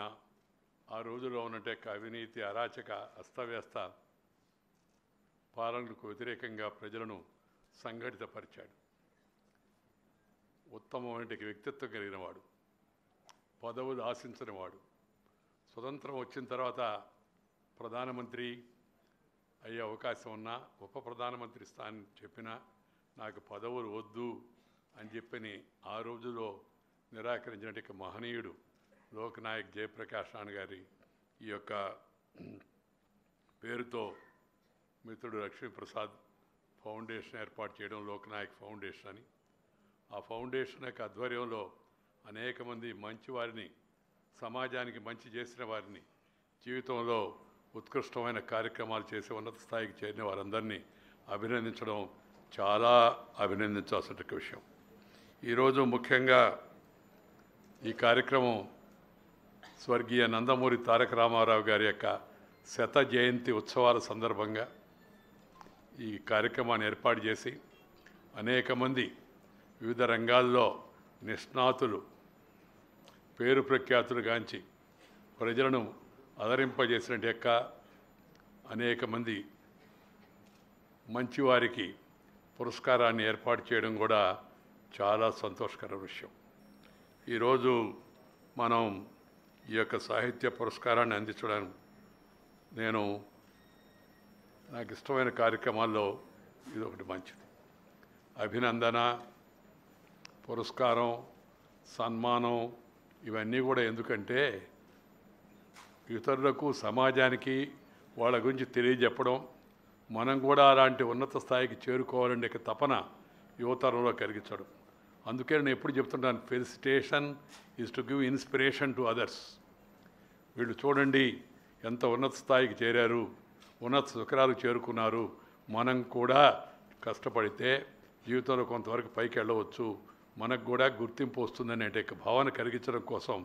ఆ రోజుల్లో ఉన్నట్టే అవినీతి అరాచక అస్తవ్యస్త పాలనకు వ్యతిరేకంగా ప్రజలను సంఘటితపరిచాడు ఉత్తమమైన వ్యక్తిత్వం కలిగినవాడు పదవులు ఆశించినవాడు స్వతంత్రం వచ్చిన తర్వాత ప్రధానమంత్రి అయ్యే అవకాశం ఉన్నా ఉప ప్రధానమంత్రి స్థానం చెప్పినా నాకు పదవులు వద్దు అని చెప్పని ఆ రోజులో నిరాకరించినటువంటి మహనీయుడు లోక్ నాయక్ జయప్రకాష్ నారాయణ గారి ఈ యొక్క పేరుతో మిత్రుడు లక్ష్మీ ప్రసాద్ ఫౌండేషన్ ఏర్పాటు చేయడం లోక్ నాయక్ ఫౌండేషన్ అని ఆ ఫౌండేషన్ యొక్క ఆధ్వర్యంలో అనేక మంది మంచి వారిని సమాజానికి మంచి చేసిన వారిని జీవితంలో ఉత్కృష్టమైన కార్యక్రమాలు చేసే ఉన్నత స్థాయికి చేరిన వారందరినీ అభినందించడం చాలా అభినందించాల్సిన విషయం ఈరోజు ముఖ్యంగా ఈ కార్యక్రమం స్వర్గీయ నందమూరి తారక రామారావు గారి యొక్క శత జయంతి ఉత్సవాల సందర్భంగా ఈ కార్యక్రమాన్ని ఏర్పాటు చేసి అనేక మంది వివిధ రంగాల్లో నిష్ణాతులు పేరు ప్రఖ్యాతులు గాంచి ప్రజలను అదరింపజేసిన యొక్క అనేక మంది మంచివారికి పురస్కారాన్ని ఏర్పాటు చేయడం కూడా చాలా సంతోషకర విషయం ఈరోజు మనం ఈ యొక్క సాహిత్య పురస్కారాన్ని అందించడానికి నేను నాకు ఇష్టమైన కార్యక్రమాల్లో ఇది ఒకటి మంచిది అభినందన పురస్కారం సన్మానం ఇవన్నీ కూడా ఎందుకంటే ఇతరులకు సమాజానికి వాళ్ళ గురించి తెలియజెప్పడం మనం కూడా అలాంటి ఉన్నత స్థాయికి చేరుకోవాలనే తపన యువతరంలో కలిగించడం అందుకే నేను ఎప్పుడు చెప్తుంటాను felicitation is to give inspiration to others వీళ్ళు చూడండి ఎంత ఉన్నత స్థాయికి చేరారు ఉన్నత శిఖరాలు చేరుకున్నారు మనం కూడా కష్టపడితే జీవితంలో కొంతవరకు పైకి వెళ్ళవచ్చు మనకు కూడా గుర్తింపు వస్తుందనే భావన కలిగించడం కోసం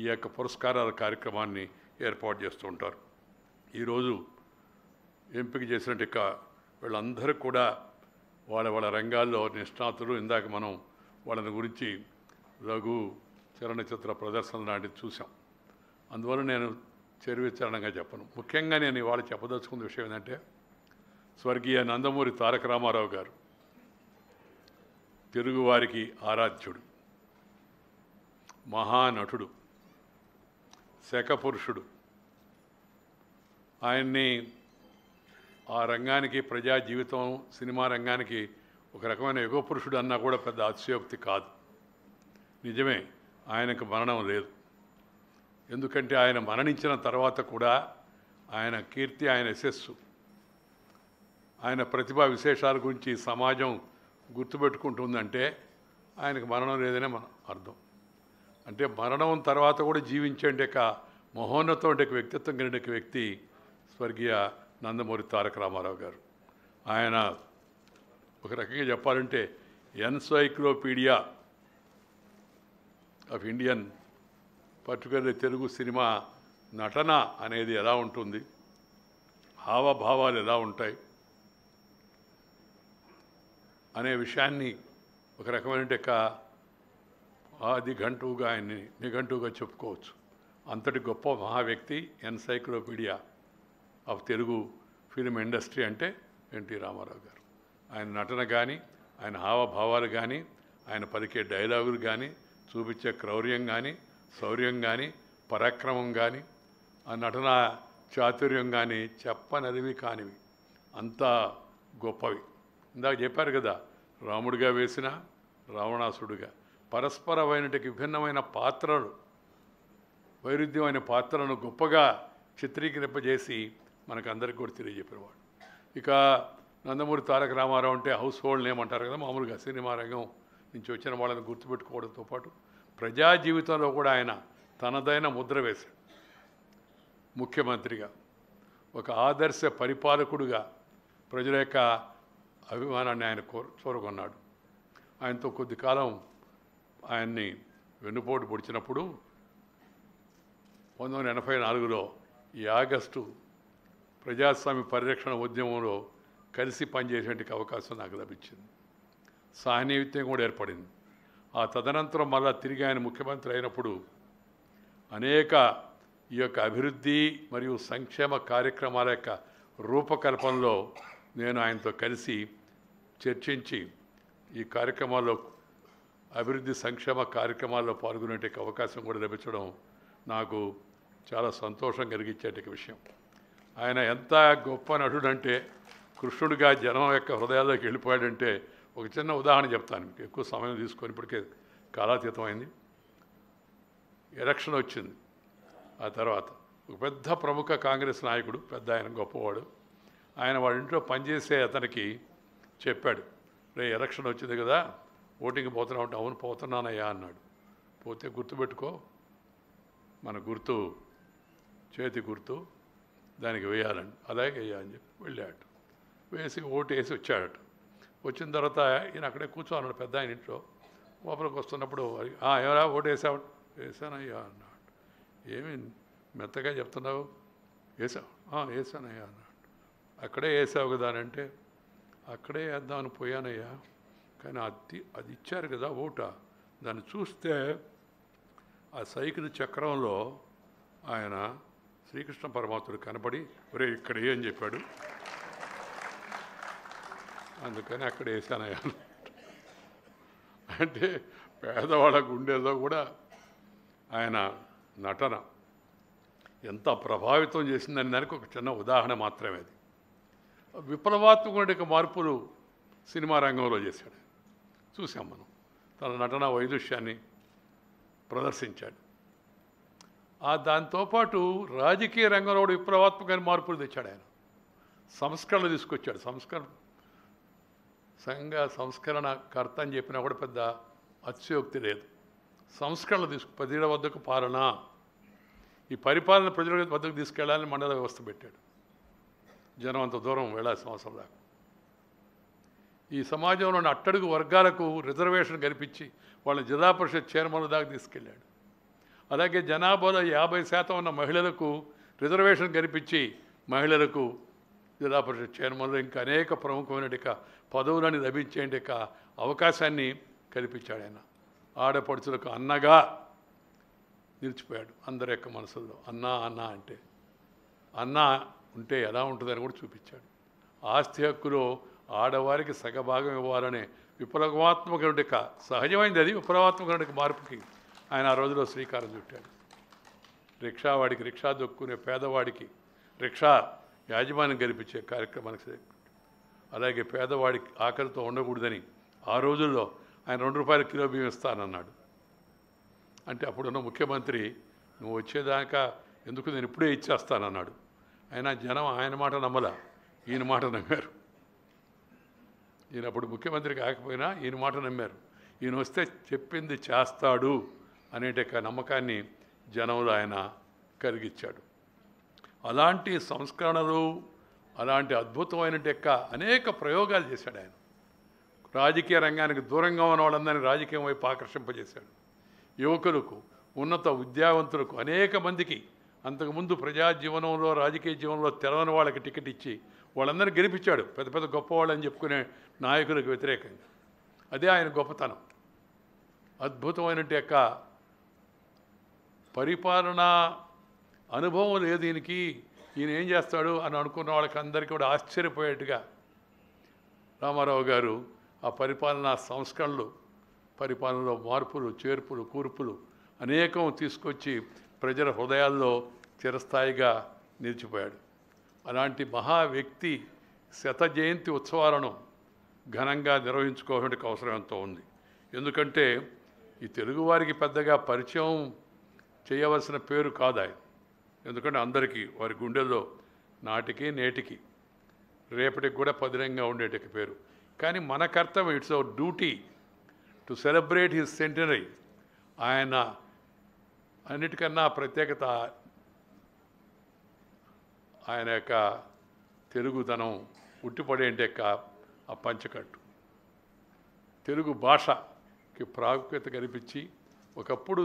ఈ యొక్క పురస్కారాల కార్యక్రమాన్ని ఏర్పాటు చేస్తూ ఉంటారు ఈరోజు ఎంపిక చేసినట్టు వీళ్ళందరూ కూడా వాళ్ళ వాళ్ళ రంగాల్లో నిష్ణాతులు ఇందాక మనం వాళ్ళని గురించి రఘు చలనచిత్ర ప్రదర్శన లాంటివి చూసాం అందువల్ల నేను చరివిచరణంగా చెప్పను ముఖ్యంగా నేను ఇవాళ చెప్పదలుచుకున్న విషయం ఏంటంటే Swargiya Nandamuri Taraka Rama Rao garu Tiruguvariki Aradhyudu Mahanatudu Sekapurshudu ఆయన్ని ఆ రంగానికి ప్రజా జీవితం సినిమా రంగానికి ఒక రకమైన యుగపురుషుడు అన్నా కూడా పెద్ద అతిశయోక్తి కాదు. నిజమే, ఆయనకు మరణం లేదు. ఎందుకంటే ఆయన మరణించిన తర్వాత కూడా ఆయన కీర్తి, ఆయన యశస్సు, ఆయన ప్రతిభా విశేషాల గురించి సమాజం గుర్తుపెట్టుకుంటుందంటే ఆయనకు మరణం లేదనే మన అర్థం. అంటే మరణం తర్వాత కూడా జీవించండి ఒక మహోన్నతమైన వ్యక్తిత్వం కలిగిన వ్యక్తి స్వర్గీయ నందమూరి తారక రామారావు గారు. ఆయన ఒక రకంగా చెప్పాలంటే encyclopaedia of Indian, particularly Telugu cinema నటన అనేది ఎలా ఉంటుంది, హావభావాలు ఎలా ఉంటాయి అనే విషయాన్ని ఒక రకమైన ఆది గంటువుగా ఆయన్ని నిఘంటువుగా చెప్పుకోవచ్చు. అంతటి గొప్ప మహా వ్యక్తి, encyclopaedia of Telugu film industry అంటే ఎన్టీ రామారావు గారు. ఆయన నటన కానీ, ఆయన హావభావాలు కానీ, ఆయన పలికే డైలాగులు కానీ, చూపించే క్రౌర్యం కానీ, శౌర్యం కానీ, పరాక్రమం కానీ, ఆ నటన చాతుర్యం కానీ చెప్పనదివి కానివి, అంతా గొప్పవి. ఇందాక చెప్పారు కదా, రాముడిగా వేసిన రావణాసుడిగా పరస్పరమైనటికి విభిన్నమైన పాత్రలు, వైరుధ్యమైన పాత్రలను గొప్పగా చిత్రీకరింపజేసి మనకందరికీ కూడా తెలియజెప్పేవాడు. ఇక నందమూరి తారక రామారావు అంటే హౌస్ హోల్డ్ నేమ్ అంటారు కదా, మామూలుగా సినిమా రంగం నుంచి వచ్చిన వాళ్ళని గుర్తుపెట్టుకోవడంతో పాటు ప్రజా జీవితంలో కూడా ఆయన తనదైన ముద్ర వేశాడు. ముఖ్యమంత్రిగా, ఒక ఆదర్శ పరిపాలకుడుగా ప్రజల యొక్క అభిమానాన్ని ఆయన కోరు చూరగొన్నాడు. ఆయనతో కొద్ది కాలం ఆయన్ని వెన్నుపోటు పొడిచినప్పుడు పంతొమ్మిది వందల ఎనభై నాలుగులో ఈ ఆగస్టు ప్రజాస్వామ్య పరిరక్షణ ఉద్యమంలో కలిసి పనిచేసేందుకు అవకాశం నాకు లభించింది. సాన్నిహిత్యం కూడా ఏర్పడింది. ఆ తదనంతరం మళ్ళా తిరిగి ఆయన ముఖ్యమంత్రి అయినప్పుడు అనేక ఈ యొక్క అభివృద్ధి మరియు సంక్షేమ కార్యక్రమాల యొక్క రూపకల్పనలో నేను ఆయనతో కలిసి చర్చించి ఈ కార్యక్రమాల్లో అభివృద్ధి సంక్షేమ కార్యక్రమాల్లో పాల్గొనేందుకు అవకాశం కూడా లభించడం నాకు చాలా సంతోషం కలిగించేట విషయం. ఆయన ఎంత గొప్ప నటుడు అంటే, కృష్ణుడిగా జనం యొక్క హృదయాల్లోకి వెళ్ళిపోయాడంటే ఒక చిన్న ఉదాహరణ చెప్తాను మీకు. ఎక్కువ సమయం తీసుకొని ఇప్పటికే కాలాతీతమైంది. ఎలక్షన్ వచ్చింది. ఆ తర్వాత ఒక పెద్ద ప్రముఖ కాంగ్రెస్ నాయకుడు, పెద్ద ఆయన గొప్పవాడు, ఆయన వాళ్ళ ఇంట్లో పనిచేసే అతనికి చెప్పాడు, రే ఎలక్షన్ వచ్చింది కదా ఓటింగ్ పోతున్నావు అంటే, అవును పోతున్నానయ్యా అన్నాడు. పోతే గుర్తుపెట్టుకో, మన గుర్తు చేతి గుర్తు దానికి వేయాలండి, అలాగే వేయాలని చెప్పి వెళ్ళాడు. వేసి ఓటు వేసి వచ్చాడట. వచ్చిన తర్వాత ఈయన అక్కడే కూర్చోన్నాడు పెద్ద ఆయన ఇంట్లో. లోపలికి వస్తున్నప్పుడు ఎవరా ఓటు వేసావు? వేసానయ్యా అన్నాడు. ఏమి మెత్తగా చెప్తున్నావు, వేసావు? వేసానయ్యా అన్నాడు. అక్కడే వేసావు కదా అని అంటే, అక్కడే వేద్దామని పోయానయ్యా, కానీ అది అది ఇచ్చారు కదా ఓట, దాన్ని చూస్తే ఆ సైకిల్ చక్రంలో ఆయన శ్రీకృష్ణ పరమాత్ముడు కనపడి ఒరే ఇక్కడ ఏ అని చెప్పాడు, అందుకని అక్కడ వేసానయ్యా. అంటే పేదవాళ్ళ గుండెల్లో కూడా ఆయన నటన ఎంత ప్రభావితం చేసిందని దానికి ఒక చిన్న ఉదాహరణ మాత్రమే. అది విప్లవాత్మక మార్పులు సినిమా రంగంలో చేశాడు. చూసాం మనం తన నటన వైదుష్యాన్ని ప్రదర్శించాడు. ఆ దాంతోపాటు రాజకీయ రంగంలో కూడా విప్లవాత్మకమైన మార్పులు తెచ్చాడు. ఆయన సంస్కరణలు తీసుకొచ్చాడు. సంస్కరణ సంఘ సంస్కరణకర్త అని చెప్పినా కూడా పెద్ద అతిశయోక్తి లేదు. సంస్కరణలు తీసుకు ప్రజల వద్దకు పాలన, ఈ పరిపాలన ప్రజల వద్దకు తీసుకెళ్లాలని మండల వ్యవస్థ పెట్టాడు. జనం అంత దూరం వెళ్ళాల్సిన అవసరం లేక ఈ సమాజంలోని అట్టడుగు వర్గాలకు రిజర్వేషన్ కల్పించి వాళ్ళ జిల్లా పరిషత్ చైర్మన్ల దాకా తీసుకెళ్ళాడు. అలాగే జనాభాలో యాభై శాతం ఉన్న మహిళలకు రిజర్వేషన్ కల్పించి మహిళలకు జిల్లా పరిషత్ చైర్మన్లు ఇంకా అనేక ప్రముఖమైన పదవులను లభించేట అవకాశాన్ని కల్పించాడు. ఆయన ఆడపడుచులకు అన్నగా నిలిచిపోయాడు. అందరి యొక్క మనసుల్లో అన్న అన్న అంటే అన్న ఉంటే ఎలా ఉంటుందని కూడా చూపించాడు. ఆస్తి హక్కులో ఆడవారికి సగభాగం ఇవ్వాలనే విప్లవాత్మకుడి సహజమైంది. అది విప్లవాత్మకుడి మార్పుకి ఆయన ఆ రోజులో శ్రీకారం చుట్టాడు. రిక్షావాడికి రిక్షా దొక్కునే పేదవాడికి రిక్షా యాజమాన్యం గడిపించే కార్యక్రమానికి, అలాగే పేదవాడికి ఆకలితో ఉండకూడదని ఆ రోజుల్లో ఆయన రెండు రూపాయల కిలో బియ్యం ఇస్తానన్నాడు. అంటే అప్పుడున్న ముఖ్యమంత్రి నువ్వు వచ్చేదాకా ఎందుకు, నేను ఇప్పుడే ఇచ్చేస్తానన్నాడు. అయినా జనం ఆయన మాట నమ్మలా, ఈయన మాట నమ్మారు. ఈయన అప్పుడు ముఖ్యమంత్రి కాకపోయినా ఈయన మాట నమ్మారు. ఈయన వస్తే చెప్పింది చేస్తాడు అనేట నమ్మకాన్ని జనంలో ఆయన కలిగించాడు. అలాంటి సంస్కరణలు, అలాంటి అద్భుతమైన యొక్క అనేక ప్రయోగాలు చేశాడు ఆయన. రాజకీయ రంగానికి దూరంగా ఉన్న వాళ్ళందరినీ రాజకీయం వైపు ఆకర్షింపజేశాడు. యువకులకు, ఉన్నత విద్యావంతులకు, అనేక మందికి అంతకుముందు ప్రజా జీవనంలో రాజకీయ జీవనంలో తెలవని వాళ్ళకి టికెట్ ఇచ్చి వాళ్ళందరినీ గెలిపించాడు. పెద్ద పెద్ద గొప్పవాళ్ళు అని చెప్పుకునే నాయకులకు వ్యతిరేకంగా, అదే ఆయన గొప్పతనం. అద్భుతమైన యొక్క పరిపాలనా అనుభవం లేదు ఈయనకి. ఈయన ఏం చేస్తాడు అని అనుకున్న వాళ్ళకి అందరికీ కూడా ఆశ్చర్యపోయేట్టుగా రామారావు గారు ఆ పరిపాలనా సంస్కరణలు, పరిపాలనలో మార్పులు, చేర్పులు, కూర్పులు అనేకం తీసుకొచ్చి ప్రజల హృదయాల్లో చిరస్థాయిగా నిలిచిపోయాడు. అలాంటి మహా వ్యక్తి శత జయంతి ఉత్సవాలను ఘనంగా నిర్వహించుకోవడానికి అవసరం ఎంతో ఉంది. ఎందుకంటే ఈ తెలుగువారికి పెద్దగా పరిచయం చేయవలసిన పేరు కాదు ఆయన. ఎందుకంటే అందరికీ వారి గుండెల్లో నాటికి నేటికి రేపటికి కూడా పదిలంగా ఉండేటకి పేరు. కానీ మన కర్తవ్యం, it's our duty to celebrate his centenary. ఆయన అన్నిటికన్నా ప్రత్యేకత ఆయన యొక్క తెలుగుదనం ఉట్టిపడేంటి యొక్క ఆ పంచకట్టు. తెలుగు భాషకి ప్రాముఖ్యత కనిపించి ఒకప్పుడు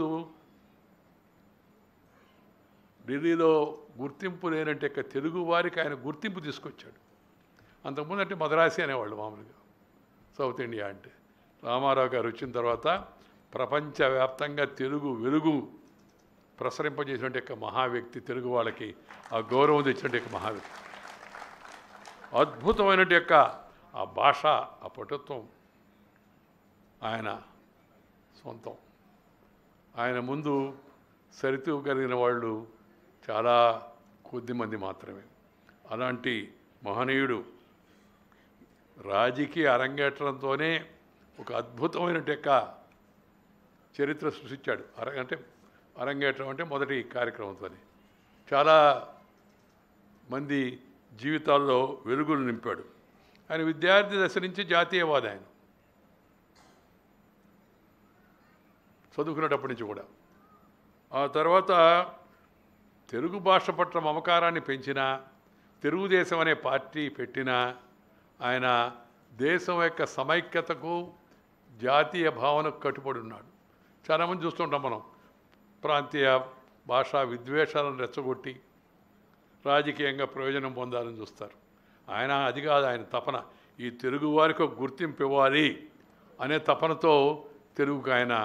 ఢిల్లీలో గుర్తింపు లేనంటే యొక్క తెలుగు వారికి ఆయన గుర్తింపు తీసుకొచ్చాడు. అంతకుముందు అంటే మద్రాసి అనేవాళ్ళు మామూలుగా సౌత్ ఇండియా అంటే. రామారావు గారు వచ్చిన తర్వాత ప్రపంచవ్యాప్తంగా తెలుగు వెలుగు ప్రసరింపజేసినటువంటి యొక్క మహావ్యక్తి, తెలుగు వాళ్ళకి ఆ గౌరవం తెచ్చినటువంటి యొక్క మహావ్యక్తి. అద్భుతమైనటువంటి యొక్క ఆ భాష, ఆ పటుత్వం ఆయన సొంతం. ఆయన ముందు సరితూగలిగిన వాళ్ళు చాలా కొద్దిమంది మాత్రమే. అలాంటి మహనీయుడు రాజకీయ అరంగేట్రంతోనే ఒక అద్భుతమైన యొక్క చరిత్ర సృష్టించాడు. అర అంటే అరంగేట్రం అంటే మొదటి కార్యక్రమంతోనే చాలా మంది జీవితాల్లో వెలుగులు నింపాడు. ఆయన విద్యార్థి దశ నుంచి జాతీయవాది ఆయన, చదువుకునేటప్పటి నుంచి కూడా. ఆ తర్వాత తెలుగు భాష పట్ల మమకారాన్ని పెంచిన, తెలుగుదేశం అనే పార్టీ పెట్టిన ఆయన దేశం యొక్క సమైక్యతకు, జాతీయ భావనకు కట్టుబడి ఉన్నాడు. చాలామంది చూస్తుంటాం మనం, ప్రాంతీయ భాషా విద్వేషాలను రెచ్చగొట్టి రాజకీయంగా ప్రయోజనం పొందాలని చూస్తారు. ఆయన అది కాదు, ఆయన తపన ఈ తెలుగు వారికి ఒక గుర్తింపు ఇవ్వాలి అనే తపనతో తెలుగుకు ఆయన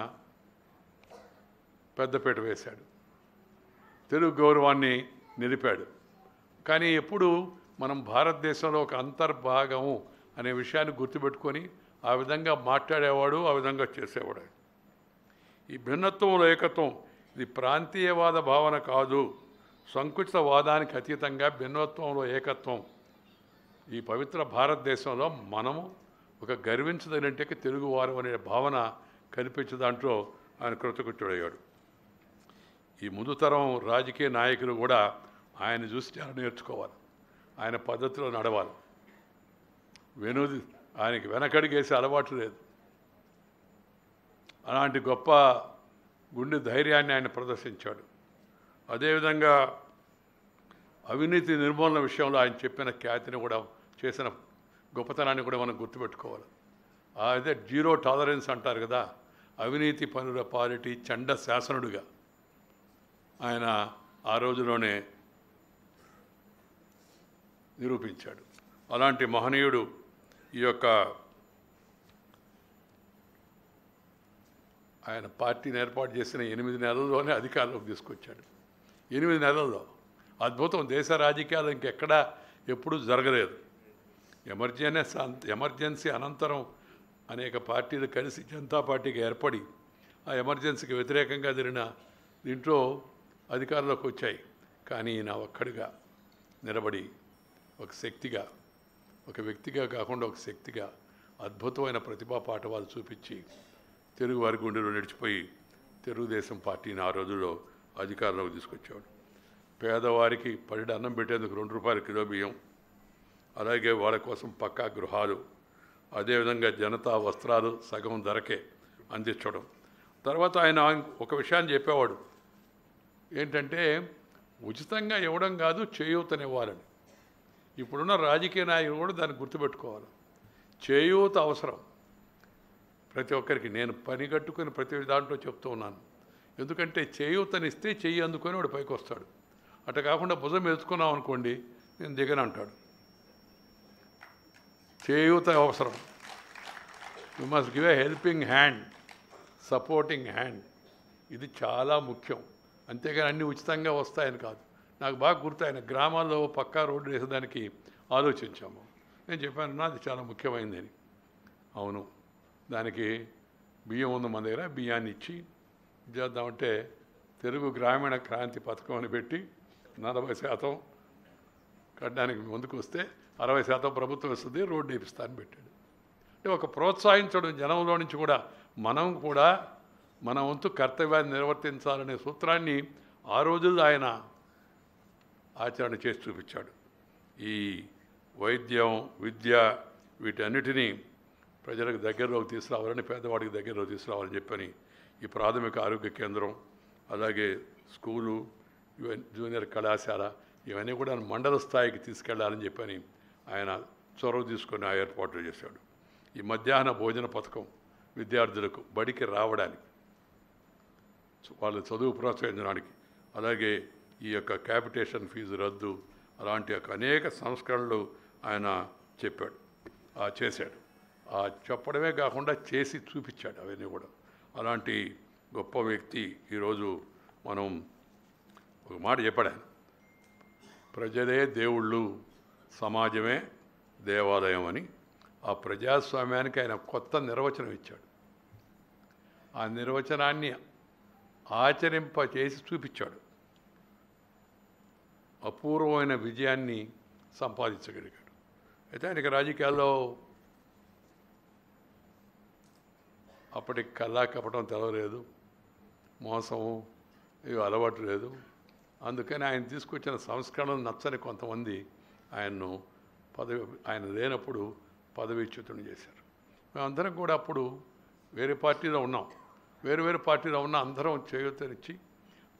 పెద్దపేట వేశాడు, తెలుగు గౌరవాన్ని నిలిపాడు. కానీ ఎప్పుడు మనం భారతదేశంలో ఒక అంతర్భాగము అనే విషయాన్ని గుర్తుపెట్టుకొని ఆ విధంగా మాట్లాడేవాడు, ఆ విధంగా చేసేవాడు. ఈ భిన్నత్వంలో ఏకత్వం, ఇది ప్రాంతీయవాద భావన కాదు, సంకుచిత వాదానికి అతీతంగా భిన్నత్వంలో ఏకత్వం. ఈ పవిత్ర భారతదేశంలో మనము ఒక గర్వించదనంటే తెలుగువారు అనే భావన కనిపించే దాంట్లో ఆయన కృతకృత్యుడయ్యాడు. ఈ ముందు తరం రాజకీయ నాయకులు కూడా ఆయన చూసి చాలా నేర్చుకోవాలి, ఆయన పద్ధతిలో నడవాలి. వెనుది ఆయనకి వెనకడిగేసే అలవాటు లేదు. అలాంటి గొప్ప గుండె ధైర్యాన్ని ఆయన ప్రదర్శించాడు. అదేవిధంగా అవినీతి నిర్మూలన విషయంలో ఆయన చెప్పిన ఖ్యాతిని కూడా, చేసిన గొప్పతనాన్ని కూడా మనం గుర్తుపెట్టుకోవాలి. అదే జీరో టాలరెన్స్ అంటారు కదా, అవినీతి పనుల పాలిటీ చండ శాసనుడిగా ఆయన ఆ రోజులోనే నిరూపించాడు. అలాంటి మహనీయుడు ఈ యొక్క ఆయన పార్టీని ఏర్పాటు చేసిన ఎనిమిది నెలల్లోనే అధికారంలోకి తీసుకొచ్చాడు. ఎనిమిది నెలల్లో అద్భుతం. దేశ రాజకీయాలు ఇంకెక్కడా ఎప్పుడూ జరగలేదు. ఎమర్జెన్సీ ఎమర్జెన్సీ అనంతరం అనేక పార్టీలు కలిసి జనతా పార్టీకి ఏర్పడి ఆ ఎమర్జెన్సీకి వ్యతిరేకంగా జరిగిన దీంట్లో అధికారంలోకి వచ్చాయి. కానీ ఈయన ఒక్కడిగా నిలబడి ఒక శక్తిగా, ఒక వ్యక్తిగా కాకుండా ఒక శక్తిగా అద్భుతమైన ప్రతిభా పాఠవాలు చూపించి తెలుగు వారి గుండెలో నిలిచిపోయి తెలుగుదేశం పార్టీని ఆ రోజుల్లో అధికారంలోకి తీసుకొచ్చాడు. పేదవారికి పడి అన్నం పెట్టేందుకు రెండు రూపాయల కిలో బియ్యం, అలాగే వాళ్ళ కోసం పక్కా గృహాలు, అదేవిధంగా జనతా వస్త్రాలు సగం ధరకే అందించడం. తర్వాత ఆయన ఒక విషయాన్ని చెప్పేవాడు ఏంటంటే, ఉచితంగా ఇవ్వడం కాదు, చేయూతనివ్వాలని. ఇప్పుడున్న రాజకీయ నాయకులు కూడా దాన్ని గుర్తుపెట్టుకోవాలి. చేయూత అవసరం ప్రతి ఒక్కరికి. నేను పని కట్టుకుని ప్రతి దాంట్లో చెప్తూ ఉన్నాను. ఎందుకంటే చేయూతనిస్తే చెయ్యి అందుకొని వాడు పైకి వస్తాడు. అట్ట కాకుండా భుజం ఎత్తుకున్నాం అనుకోండి, నేను దిగనంటాడు. చేయూత అవసరం. You must give a helping hand, supporting hand. ఇది చాలా ముఖ్యం. అంతేగాని అన్నీ ఉచితంగా వస్తాయని కాదు. నాకు బాగా గుర్తు, ఆయన గ్రామాల్లో పక్కా రోడ్డు వేసేదానికి ఆలోచించాము. నేను చెప్పాను, నాది చాలా ముఖ్యమైనదని. అవును, దానికి బియ్యం ఉంది మన దగ్గర, బియ్యాన్ని ఇచ్చి చేద్దామంటే తెలుగు గ్రామీణ క్రాంతి పథకం అని పెట్టి నలభై శాతం కట్టడానికి ముందుకు వస్తే అరవై శాతం ప్రభుత్వం వస్తుంది, రోడ్డు వేపిస్తానని పెట్టాడు. అంటే ఒక ప్రోత్సహించడం జనంలో నుంచి కూడా, మనం కూడా మన వంతు కర్తవ్యాన్ని నిర్వర్తించాలనే సూత్రాన్ని ఆ రోజుల్లో ఆయన ఆచరణ చేసి చూపించాడు. ఈ వైద్యం, విద్య, వీటన్నిటినీ ప్రజలకు దగ్గరలోకి తీసుకురావాలని, పేదవాడికి దగ్గరలోకి తీసుకురావాలని చెప్పని ఈ ప్రాథమిక ఆరోగ్య కేంద్రం, అలాగే స్కూలు, జూనియర్ కళాశాల, ఇవన్నీ కూడా మండల స్థాయికి తీసుకెళ్లాలని చెప్పని ఆయన చొరవ తీసుకొని ఆ ఏర్పాట్లు చేశాడు. ఈ మధ్యాహ్న భోజన పథకం విద్యార్థులకు బడికి రావడానికి, వాళ్ళ చదువు ప్రోత్సహించడానికి, అలాగే ఈ యొక్క క్యాపిటేషన్ ఫీజు రద్దు, అలాంటి యొక్క అనేక సంస్కరణలు ఆయన చెప్పాడు, ఆ చేశాడు. ఆ చెప్పడమే కాకుండా చేసి చూపించాడు అవన్నీ కూడా. అలాంటి గొప్ప వ్యక్తి ఈరోజు మనం ఒక మాట చెప్పాడు, ప్రజలే దేవుళ్ళు, సమాజమే దేవాలయం అని. ఆ ప్రజాస్వామ్యానికి ఆయన కొత్త నిర్వచనం ఇచ్చాడు. ఆ నిర్వచనాన్ని ఆచరింప చేసి చూపించాడు. అపూర్వమైన విజయాన్ని సంపాదించగలిగాడు. అయితే ఆయనకి రాజకీయాల్లో అప్పటికి కల్లా కప్పటం తెలవలేదు, మోసము ఇవి అలవాటు లేదు. అందుకని ఆయన తీసుకొచ్చిన సంస్కరణలు నచ్చని కొంతమంది ఆయన్ను పదవి, ఆయన లేనప్పుడు పదవీచ్యుతుని చేశారు. మేమందరం కూడా అప్పుడు వేరే పార్టీలో ఉన్నాం. వేరు వేరు పార్టీలో ఉన్న అందరం చేయూతనిచ్చి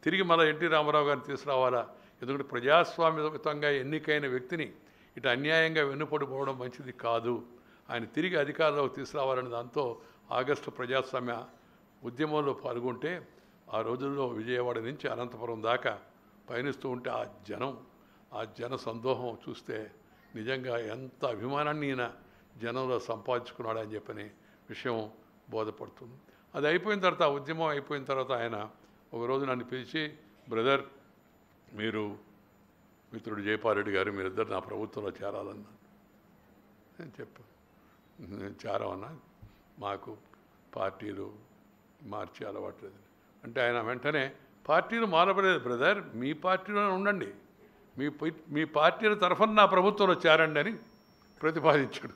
తిరిగి మళ్ళీ ఎన్టీ రామారావు గారిని తీసుకురావాలా? ఎందుకంటే ప్రజాస్వామ్యతంగా ఎన్నికైన వ్యక్తిని ఇటు అన్యాయంగా వెన్నుపడిపోవడం మంచిది కాదు, ఆయన తిరిగి అధికారంలోకి తీసుకురావాలనే దాంతో ఆగస్టు ప్రజాస్వామ్య ఉద్యమంలో పాల్గొంటే ఆ రోజుల్లో విజయవాడ నుంచి అనంతపురం దాకా పయనిస్తూ ఉంటే ఆ జనం, ఆ జన సందోహం చూస్తే నిజంగా ఎంత అభిమానాన్ని ఈయన జనంలో సంపాదించుకున్నాడని చెప్పని విషయం బోధపడుతుంది. అది అయిపోయిన తర్వాత, ఉద్యమం అయిపోయిన తర్వాత ఆయన ఒకరోజు నన్ను పిలిచి, బ్రదర్, మీరు మిత్రుడు జయపాల్రెడ్డి గారు, మీరిద్దరు నా ప్రభుత్వంలో చేరాలన్నారు. నేను చెప్పాను, నేను చేరమన్నా, మాకు పార్టీలు మార్చి అలవాట్లేదు అంటే ఆయన వెంటనే, పార్టీలు మారబడలేదు బ్రదర్, మీ పార్టీలోనే ఉండండి, మీ మీ పార్టీల తరఫున నా ప్రభుత్వంలో చేరండి అని ప్రతిపాదించాడు.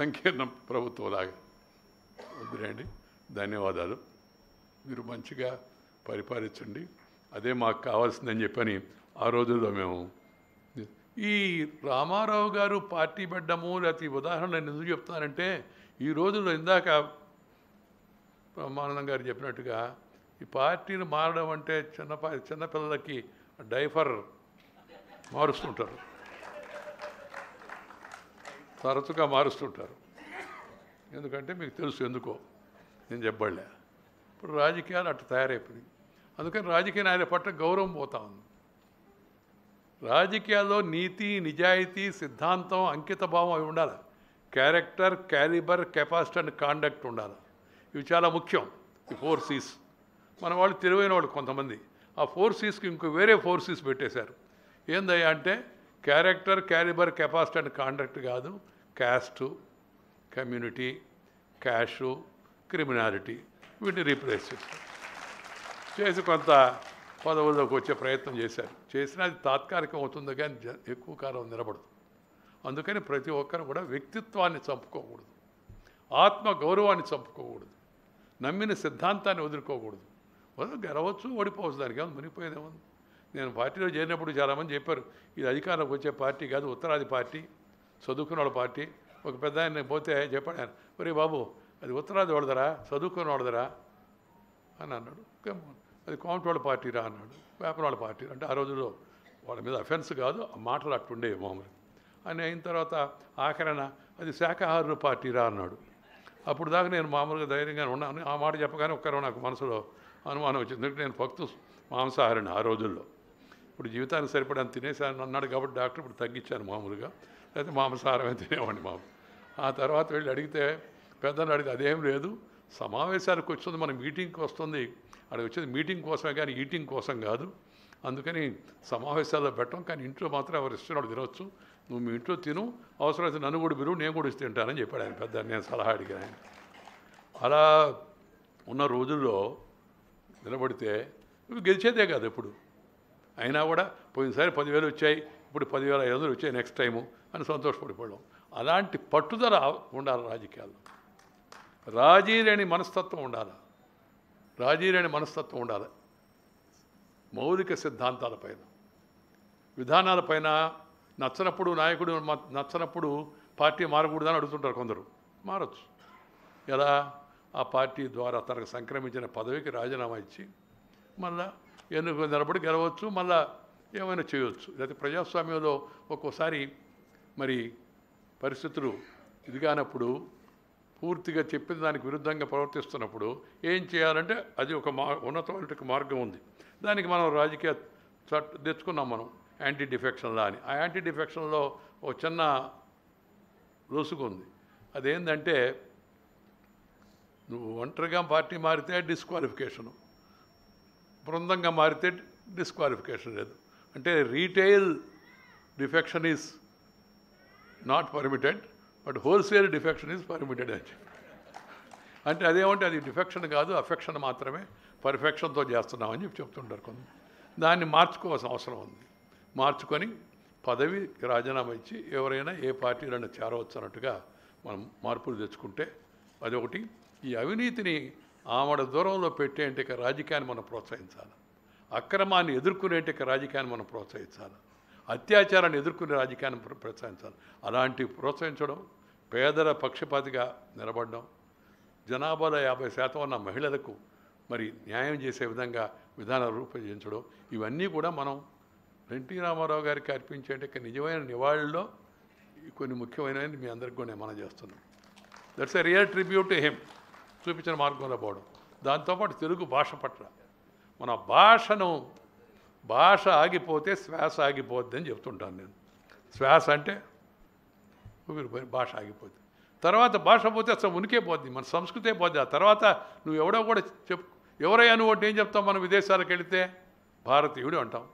సంకీర్ణ ప్రభుత్వంలాగా వద్దులేండి, ధన్యవాదాలు, మీరు మంచిగా పరిపాలించండి, అదే మాకు కావాల్సిందని చెప్పని ఆ రోజుల్లో మేము. ఈ రామారావు గారు పార్టీ పెట్టడము లేకపోతే ఈ ఉదాహరణ నేను ఎందుకు చెప్తానంటే, ఈ రోజుల్లో ఇందాక బ్రహ్మానందం గారు చెప్పినట్టుగా ఈ పార్టీని మారడం అంటే చిన్న చిన్నపిల్లలకి డైఫర్ మారుస్తుంటారు, తరచుగా మారుస్తుంటారు. ఎందుకంటే మీకు తెలుసు ఎందుకో నేను చెప్పలే. ఇప్పుడు రాజకీయాలు అట్లా తయారైపోయినాయి. అందుకని రాజకీయ నాయకుల పట్ల గౌరవం పోతా ఉంది. రాజకీయాల్లో నీతి, నిజాయితీ, సిద్ధాంతం, అంకిత భావం అవి ఉండాలి. Character, calibre, capacity and conduct ఉండాలి. ఇవి చాలా ముఖ్యం. ఈ ఫోర్ సీస్ మన వాళ్ళు తెలివైన వాళ్ళు కొంతమంది ఆ ఫోర్ సీస్కి ఇంకో వేరే ఫోర్ సీస్ పెట్టేశారు. ఏందయ్యా అంటే character, calibre, capacity and conduct కాదు, caste, community, cash, criminality. వీటిని రీప్లేస్ చేశారు. చేసి కొంత పదవుల్లోకి వచ్చే ప్రయత్నం చేశారు. చేసినా అది తాత్కాలికం అవుతుంది, కానీ ఎక్కువ కాలం నిలబడదు. అందుకని ప్రతి ఒక్కరు కూడా వ్యక్తిత్వాన్ని చంపుకోకూడదు, ఆత్మ గౌరవాన్ని చంపుకోకూడదు, నమ్మిన సిద్ధాంతాన్ని వదులుకోకూడదు. వదులు గెలవచ్చు, ఓడిపోవచ్చు, దానికి ఏమో మునిగిపోయేదేముంది. నేను పార్టీలో చేరినప్పుడు చాలామంది చెప్పారు, ఇది అధికారంలోకి వచ్చే పార్టీ కాదు, ఉత్తరాది పార్టీ, చదువుకున్న వాళ్ళ పార్టీ. ఒక పెద్ద ఆయన పోతే చెప్పాడు, ఆయన ఒరే బాబు అది ఉత్తరాది వాడదరా, చదువుకొని వాడదరా అని అన్నాడు. అది కామట్ వాళ్ళ పార్టీరా అన్నాడు, పేపర్ వాళ్ళ పార్టీ అంటే ఆ రోజుల్లో వాళ్ళ మీద అఫెన్స్ కాదు, మాటలు అట్టుండేవి మామూలు అని. అయిన తర్వాత ఆఖరణ అది శాఖాహారుల పార్టీరా అన్నాడు. అప్పుడు దాకా నేను మామూలుగా ధైర్యంగా ఉన్నాను. ఆ మాట చెప్పగానే ఒక్కరో నాకు మనసులో అనుమానం వచ్చింది, ఎందుకంటే నేను భక్తు మాంసాహారిని ఆ రోజుల్లో. ఇప్పుడు జీవితానికి సరిపడాను తినేసాను అన్నాడు కాబట్టి డాక్టర్ ఇప్పుడు తగ్గించాను, మామూలుగా అయితే మాంసాహారమే తినేవాడిని మామూలు. ఆ తర్వాత వెళ్ళి అడిగితే పెద్దలు అడిగితే అదేం లేదు, సమావేశాలకు వచ్చింది, మన మీటింగ్కి వస్తుంది, అక్కడికి వచ్చేది మీటింగ్ కోసమే కానీ ఈటింగ్ కోసం కాదు. అందుకని సమావేశాల్లో పెట్టం, కానీ ఇంట్లో మాత్రం ఎవరు ఇస్తున్నాడు తినవచ్చు, నువ్వు మీ ఇంట్లో తిను, అవసరమైతే నన్ను కూడా బిరువు, నేను కూడా ఇస్తూ తింటానని చెప్పాడు ఆయన పెద్ద. నేను సలహా అడిగాను ఆయన. అలా ఉన్న రోజుల్లో నిలబడితే నువ్వు గెలిచేదే కాదు ఎప్పుడు. అయినా కూడా పోయినసారి పదివేలు వచ్చాయి, ఇప్పుడు పదివేల ఐదు వందలు వచ్చాయి నెక్స్ట్ టైము అని సంతోషపడిపోవడం. అలాంటి పట్టుదల ఉండాలి రాజకీయాల్లో. రాజీ లేని మనస్తత్వం ఉండాలి, రాజీ లేని మనస్తత్వం ఉండాలి. మౌలిక సిద్ధాంతాలపైన, విధానాలపైన నచ్చనప్పుడు, నాయకుడు నచ్చనప్పుడు పార్టీ మారకూడదని అడుగుతుంటారు కొందరు. మారచ్చు, ఎలా? ఆ పార్టీ ద్వారా తనకు సంక్రమించిన పదవికి రాజీనామా ఇచ్చి మళ్ళీ ఎన్నికలు నిలబడి గెలవచ్చు, మళ్ళీ ఏమైనా చేయవచ్చు. లేకపోతే ప్రజాస్వామ్యంలో ఒక్కోసారి మరి పరిస్థితులు ఇదిగానప్పుడు, పూర్తిగా చెప్పిన దానికి విరుద్ధంగా ప్రవర్తిస్తున్నప్పుడు ఏం చేయాలంటే అది ఒక మా ఉన్నతమైన మార్గం ఉంది. దానికి మనం రాజకీయ చట్ట తెచ్చుకున్నాం మనం, యాంటీ డిఫెక్షన్లా అని. ఆ యాంటీ డిఫెక్షన్లో ఒక చిన్న లొసుగుంది, అదేంటంటే నువ్వు ఒంటరిగా పార్టీ మారితే డిస్క్వాలిఫికేషను, బృందంగా మారితే డిస్క్వాలిఫికేషన్ లేదు. అంటే retail defection is not permitted, but wholesale defection is permitted అని చెప్పి. అంటే అదేమంటే అది డిఫెక్షన్ కాదు, అఫెక్షన్ మాత్రమే, పర్ఫెక్షన్తో చేస్తున్నామని చెప్పి చెప్తుంటారు కొంత. దాన్ని మార్చుకోవాల్సిన అవసరం ఉంది. మార్చుకొని పదవి రాజీనామా ఇచ్చి ఎవరైనా ఏ పార్టీలైనా చేరవచ్చు అన్నట్టుగా మనం మార్పులు తెచ్చుకుంటే అదొకటి. ఈ అవినీతిని ఆమడ దూరంలో పెట్టేంటి రాజకీయాన్ని మనం ప్రోత్సహించాలి, అక్రమాన్ని ఎదుర్కొనేటి రాజకీయాన్ని మనం ప్రోత్సహించాలి, అత్యాచారాన్ని ఎదుర్కొనే రాజకీయాన్ని ప్రోత్సహించాలి. అలాంటి ప్రోత్సహించడం, పేదల పక్షపాతిగా నిలబడడం, జనాభాలో యాభై శాతం ఉన్న మహిళలకు మరి న్యాయం చేసే విధంగా విధానాలు రూపొందించడం, ఇవన్నీ కూడా మనం ఎన్టీ రామారావు గారికి అర్పించేట నిజమైన నివాళుల్లో కొన్ని ముఖ్యమైనవి మీ అందరికి కూడా నేను మనం చేస్తున్నాం. That's a real tribute to him, చూపించిన మార్గంలో పోవడం. దాంతోపాటు తెలుగు భాష పట్ల మన భాషను, భాష ఆగిపోతే శ్వాస ఆగిపోద్ది అని చెప్తుంటాను నేను. శ్వాస అంటే భాష ఆగిపోద్ది, తర్వాత భాష పోతే అసలు ఉనికే పోద్ది, మన సంస్కృతే పోద్ది. ఆ తర్వాత నువ్వు ఎవడో కూడా చెప్పు, ఎవరైనా నువ్వు అంటే ఏం చెప్తావు? మనం విదేశాలకు వెళితే భారతీయుడు అంటాం.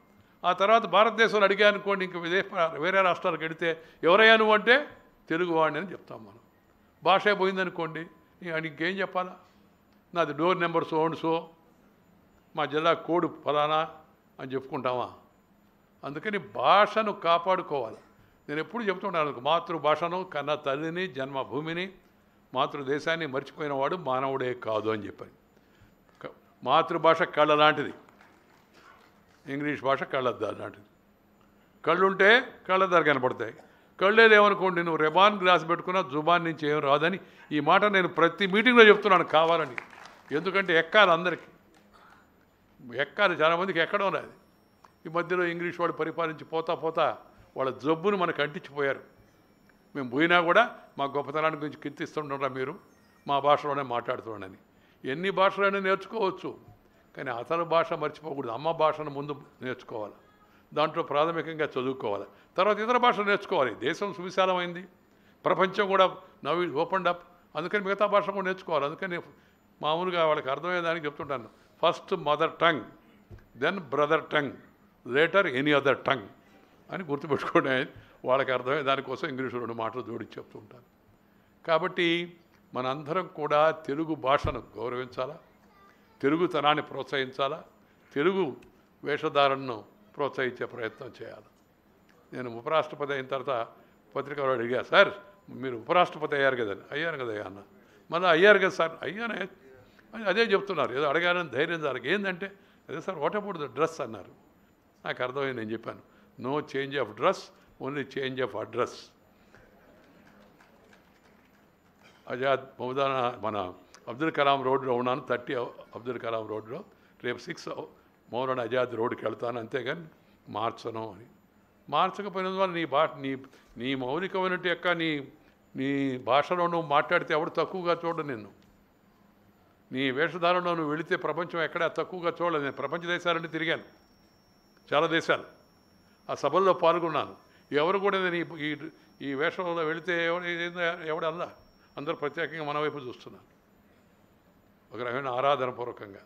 ఆ తర్వాత భారతదేశంలో అడిగా అనుకోండి, ఇంక విదే వేరే రాష్ట్రాలకు వెళితే ఎవరైనా నువ్వు అంటే తెలుగువాడిని అని చెప్తాం మనం. భాష పోయిందనుకోండి, ఇంకేం చెప్పాలా? నాది door number so and so, మా జిల్లా కోడ్ ఫలానా అని చెప్పుకుంటామా? అందుకని భాషను కాపాడుకోవాలి. నేను ఎప్పుడు చెప్తున్నాను, మాతృభాషను, కన్న తల్లిని, జన్మభూమిని, మాతృదేశాన్ని మర్చిపోయినవాడు మానవుడే కాదు అని చెప్పాను. మాతృభాష కళ్ళ లాంటిది, ఇంగ్లీష్ భాష కళ్ళద్దాలు లాంటిది. కళ్ళుంటే కళ్ళద్దాలు కనపడతాయి, కళ్ళే లేవనుకోండి నువ్వు రెబాన్ గ్లాస్ పెట్టుకున్నా జుబాన్ నుంచి ఏం రాదని. ఈ మాట నేను ప్రతి మీటింగ్లో చెప్తున్నాను కావాలని, ఎందుకంటే ఎక్కాలి అందరికీ, ఎక్కాలి. చాలామందికి ఎక్కడం లేదు. ఈ మధ్యలో ఇంగ్లీష్ వాళ్ళు పరిపాలించి పోతా పోతా వాళ్ళ జబ్బును మనకు అంటించిపోయారు. మేము పోయినా కూడా మా గొప్పతనాన్ని గురించి కీర్తిస్తుంటారా మీరు, మా భాషలోనే మాట్లాడుతున్నాడని. ఎన్ని భాషలైనా నేర్చుకోవచ్చు, కానీ అసలు భాష మర్చిపోకూడదు. అమ్మ భాషను ముందు నేర్చుకోవాలి, దాంట్లో ప్రాథమికంగా చదువుకోవాలి, తర్వాత ఇతర భాషలు నేర్చుకోవాలి. దేశం సువిశాలమైంది, ప్రపంచం కూడా నవ్ ఓపెన్డ్ అప్, అందుకని మిగతా భాష కూడా నేర్చుకోవాలి. అందుకని మామూలుగా వాళ్ళకి అర్థమయ్యేదానికి చెప్తుంటాను, first mother tongue, then brother tongue, later any other tongue అని గుర్తుపెట్టుకోండి. వాళ్ళకి అర్థమే, దానికోసం ఇంగ్లీషు రెండు మాటలు జోడించి చెప్తూ ఉంటాను. కాబట్టి మనందరం కూడా తెలుగు భాషను గౌరవించాలా, తెలుగుతనాన్ని ప్రోత్సహించాలా, తెలుగు వేషధారణను ప్రోత్సహించే ప్రయత్నం చేయాలి. నేను ఉపరాష్ట్రపతి అయిన తర్వాత పత్రిక వాళ్ళు అడిగా, సార్ మీరు ఉపరాష్ట్రపతి అయ్యారు కదండి, అయ్యారు కదా అన్న, మళ్ళీ అయ్యారు కదా సార్, అయ్యానే అదే చెప్తున్నారు, ఏదో అడగాలని ధైర్యం దానికి ఏంటంటే, అదే sir what about the dress అన్నారు. నాకు అర్థమైంది, నేను చెప్పాను no change of dress, only change of address. Azad Maulana మన అబ్దుల్ కలాం రోడ్లో ఉన్నాను, థర్టీ అబ్దుల్ కలాం రోడ్లో, రేపు సిక్స్ మౌలానా ఆజాద్ రోడ్కి వెళ్తాను, అంతేగాని మార్చను అని. మార్చకపోయిన వల్ల నీ భా నీ నీ మౌలికమైనట్టు యొక్క నీ నీ భాషలో నువ్వు మాట్లాడితే ఎవడు తక్కువగా చూడ నిన్ను, నీ వేషధారణలో నువ్వు వెళితే ప్రపంచం ఎక్కడ తక్కువగా చూడలేదు. నేను ప్రపంచ దేశాలన్నీ తిరిగాను, చాలా దేశాలు, ఆ సభల్లో పాల్గొన్నాను. ఎవరు కూడా నేను ఈ ఈ వేషంలో వెళితే ఎవరు ఎవడు అల్లా, అందరూ ప్రత్యేకంగా మన వైపు చూస్తున్నారు, ఒక రకమైన ఆరాధనపూర్వకంగా.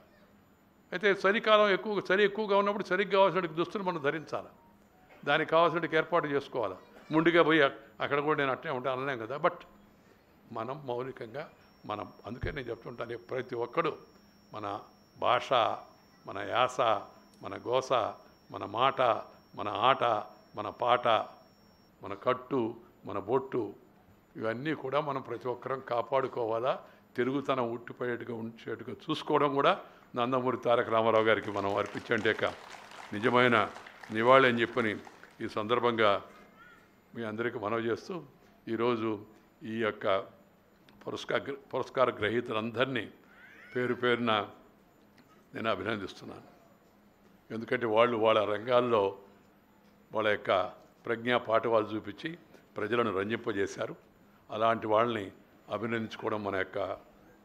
అయితే చలికాలం ఎక్కువ, చలి ఎక్కువగా ఉన్నప్పుడు చలికి కావాల్సిన దుస్తులు మనం ధరించాలి, దానికి కావాల్సిన ఏర్పాటు చేసుకోవాలి. ముందుగా పోయి అక్కడ కూడా నేను అట్టే ఉంటా అనలేం కదా. బట్ మనం మౌలికంగా మనం, అందుకే నేను చెప్తుంటాను ప్రతి ఒక్కడు మన భాష, మన యాస, మన గోస, మన మాట, మన ఆట, మన పాట, మన కట్టు, మన బొట్టు, ఇవన్నీ కూడా మనం ప్రతి ఒక్కరం కాపాడుకోవాలా. తెలుగుతనం ఉట్టిపోయేట్టుగా ఉంచేట్టుగా చూసుకోవడం కూడా నందమూరి తారక రామారావు గారికి మనం అర్పించండి యొక్క నిజమైన నివాళి అని చెప్పని ఈ సందర్భంగా మీ అందరికీ మనవి చేస్తూ, ఈరోజు ఈ యొక్క పురస్కార పురస్కార గ్రహీతలందరినీ పేరు పేరున నేను అభినందిస్తున్నాను. ఎందుకంటే వాళ్ళు వాళ్ళ రంగాల్లో వాళ్ళ యొక్క ప్రజ్ఞా పాఠవాలు చూపించి ప్రజలను రంజింపజేశారు. అలాంటి వాళ్ళని అభినందించుకోవడం మన యొక్క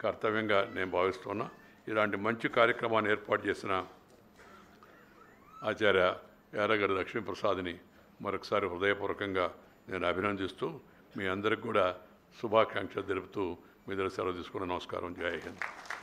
కర్తవ్యంగా నేను భావిస్తున్నా. ఇలాంటి మంచి కార్యక్రమాన్ని ఏర్పాటు చేసిన ఆచార్య యార్లగడ్డ లక్ష్మీప్రసాద్ని మరొకసారి హృదయపూర్వకంగా నేను అభినందిస్తూ మీ అందరికి కూడా శుభాకాంక్షలు తెలుపుతూ మీ దగ్గర సెలవు తీసుకుని నమస్కారం. జై హింద్.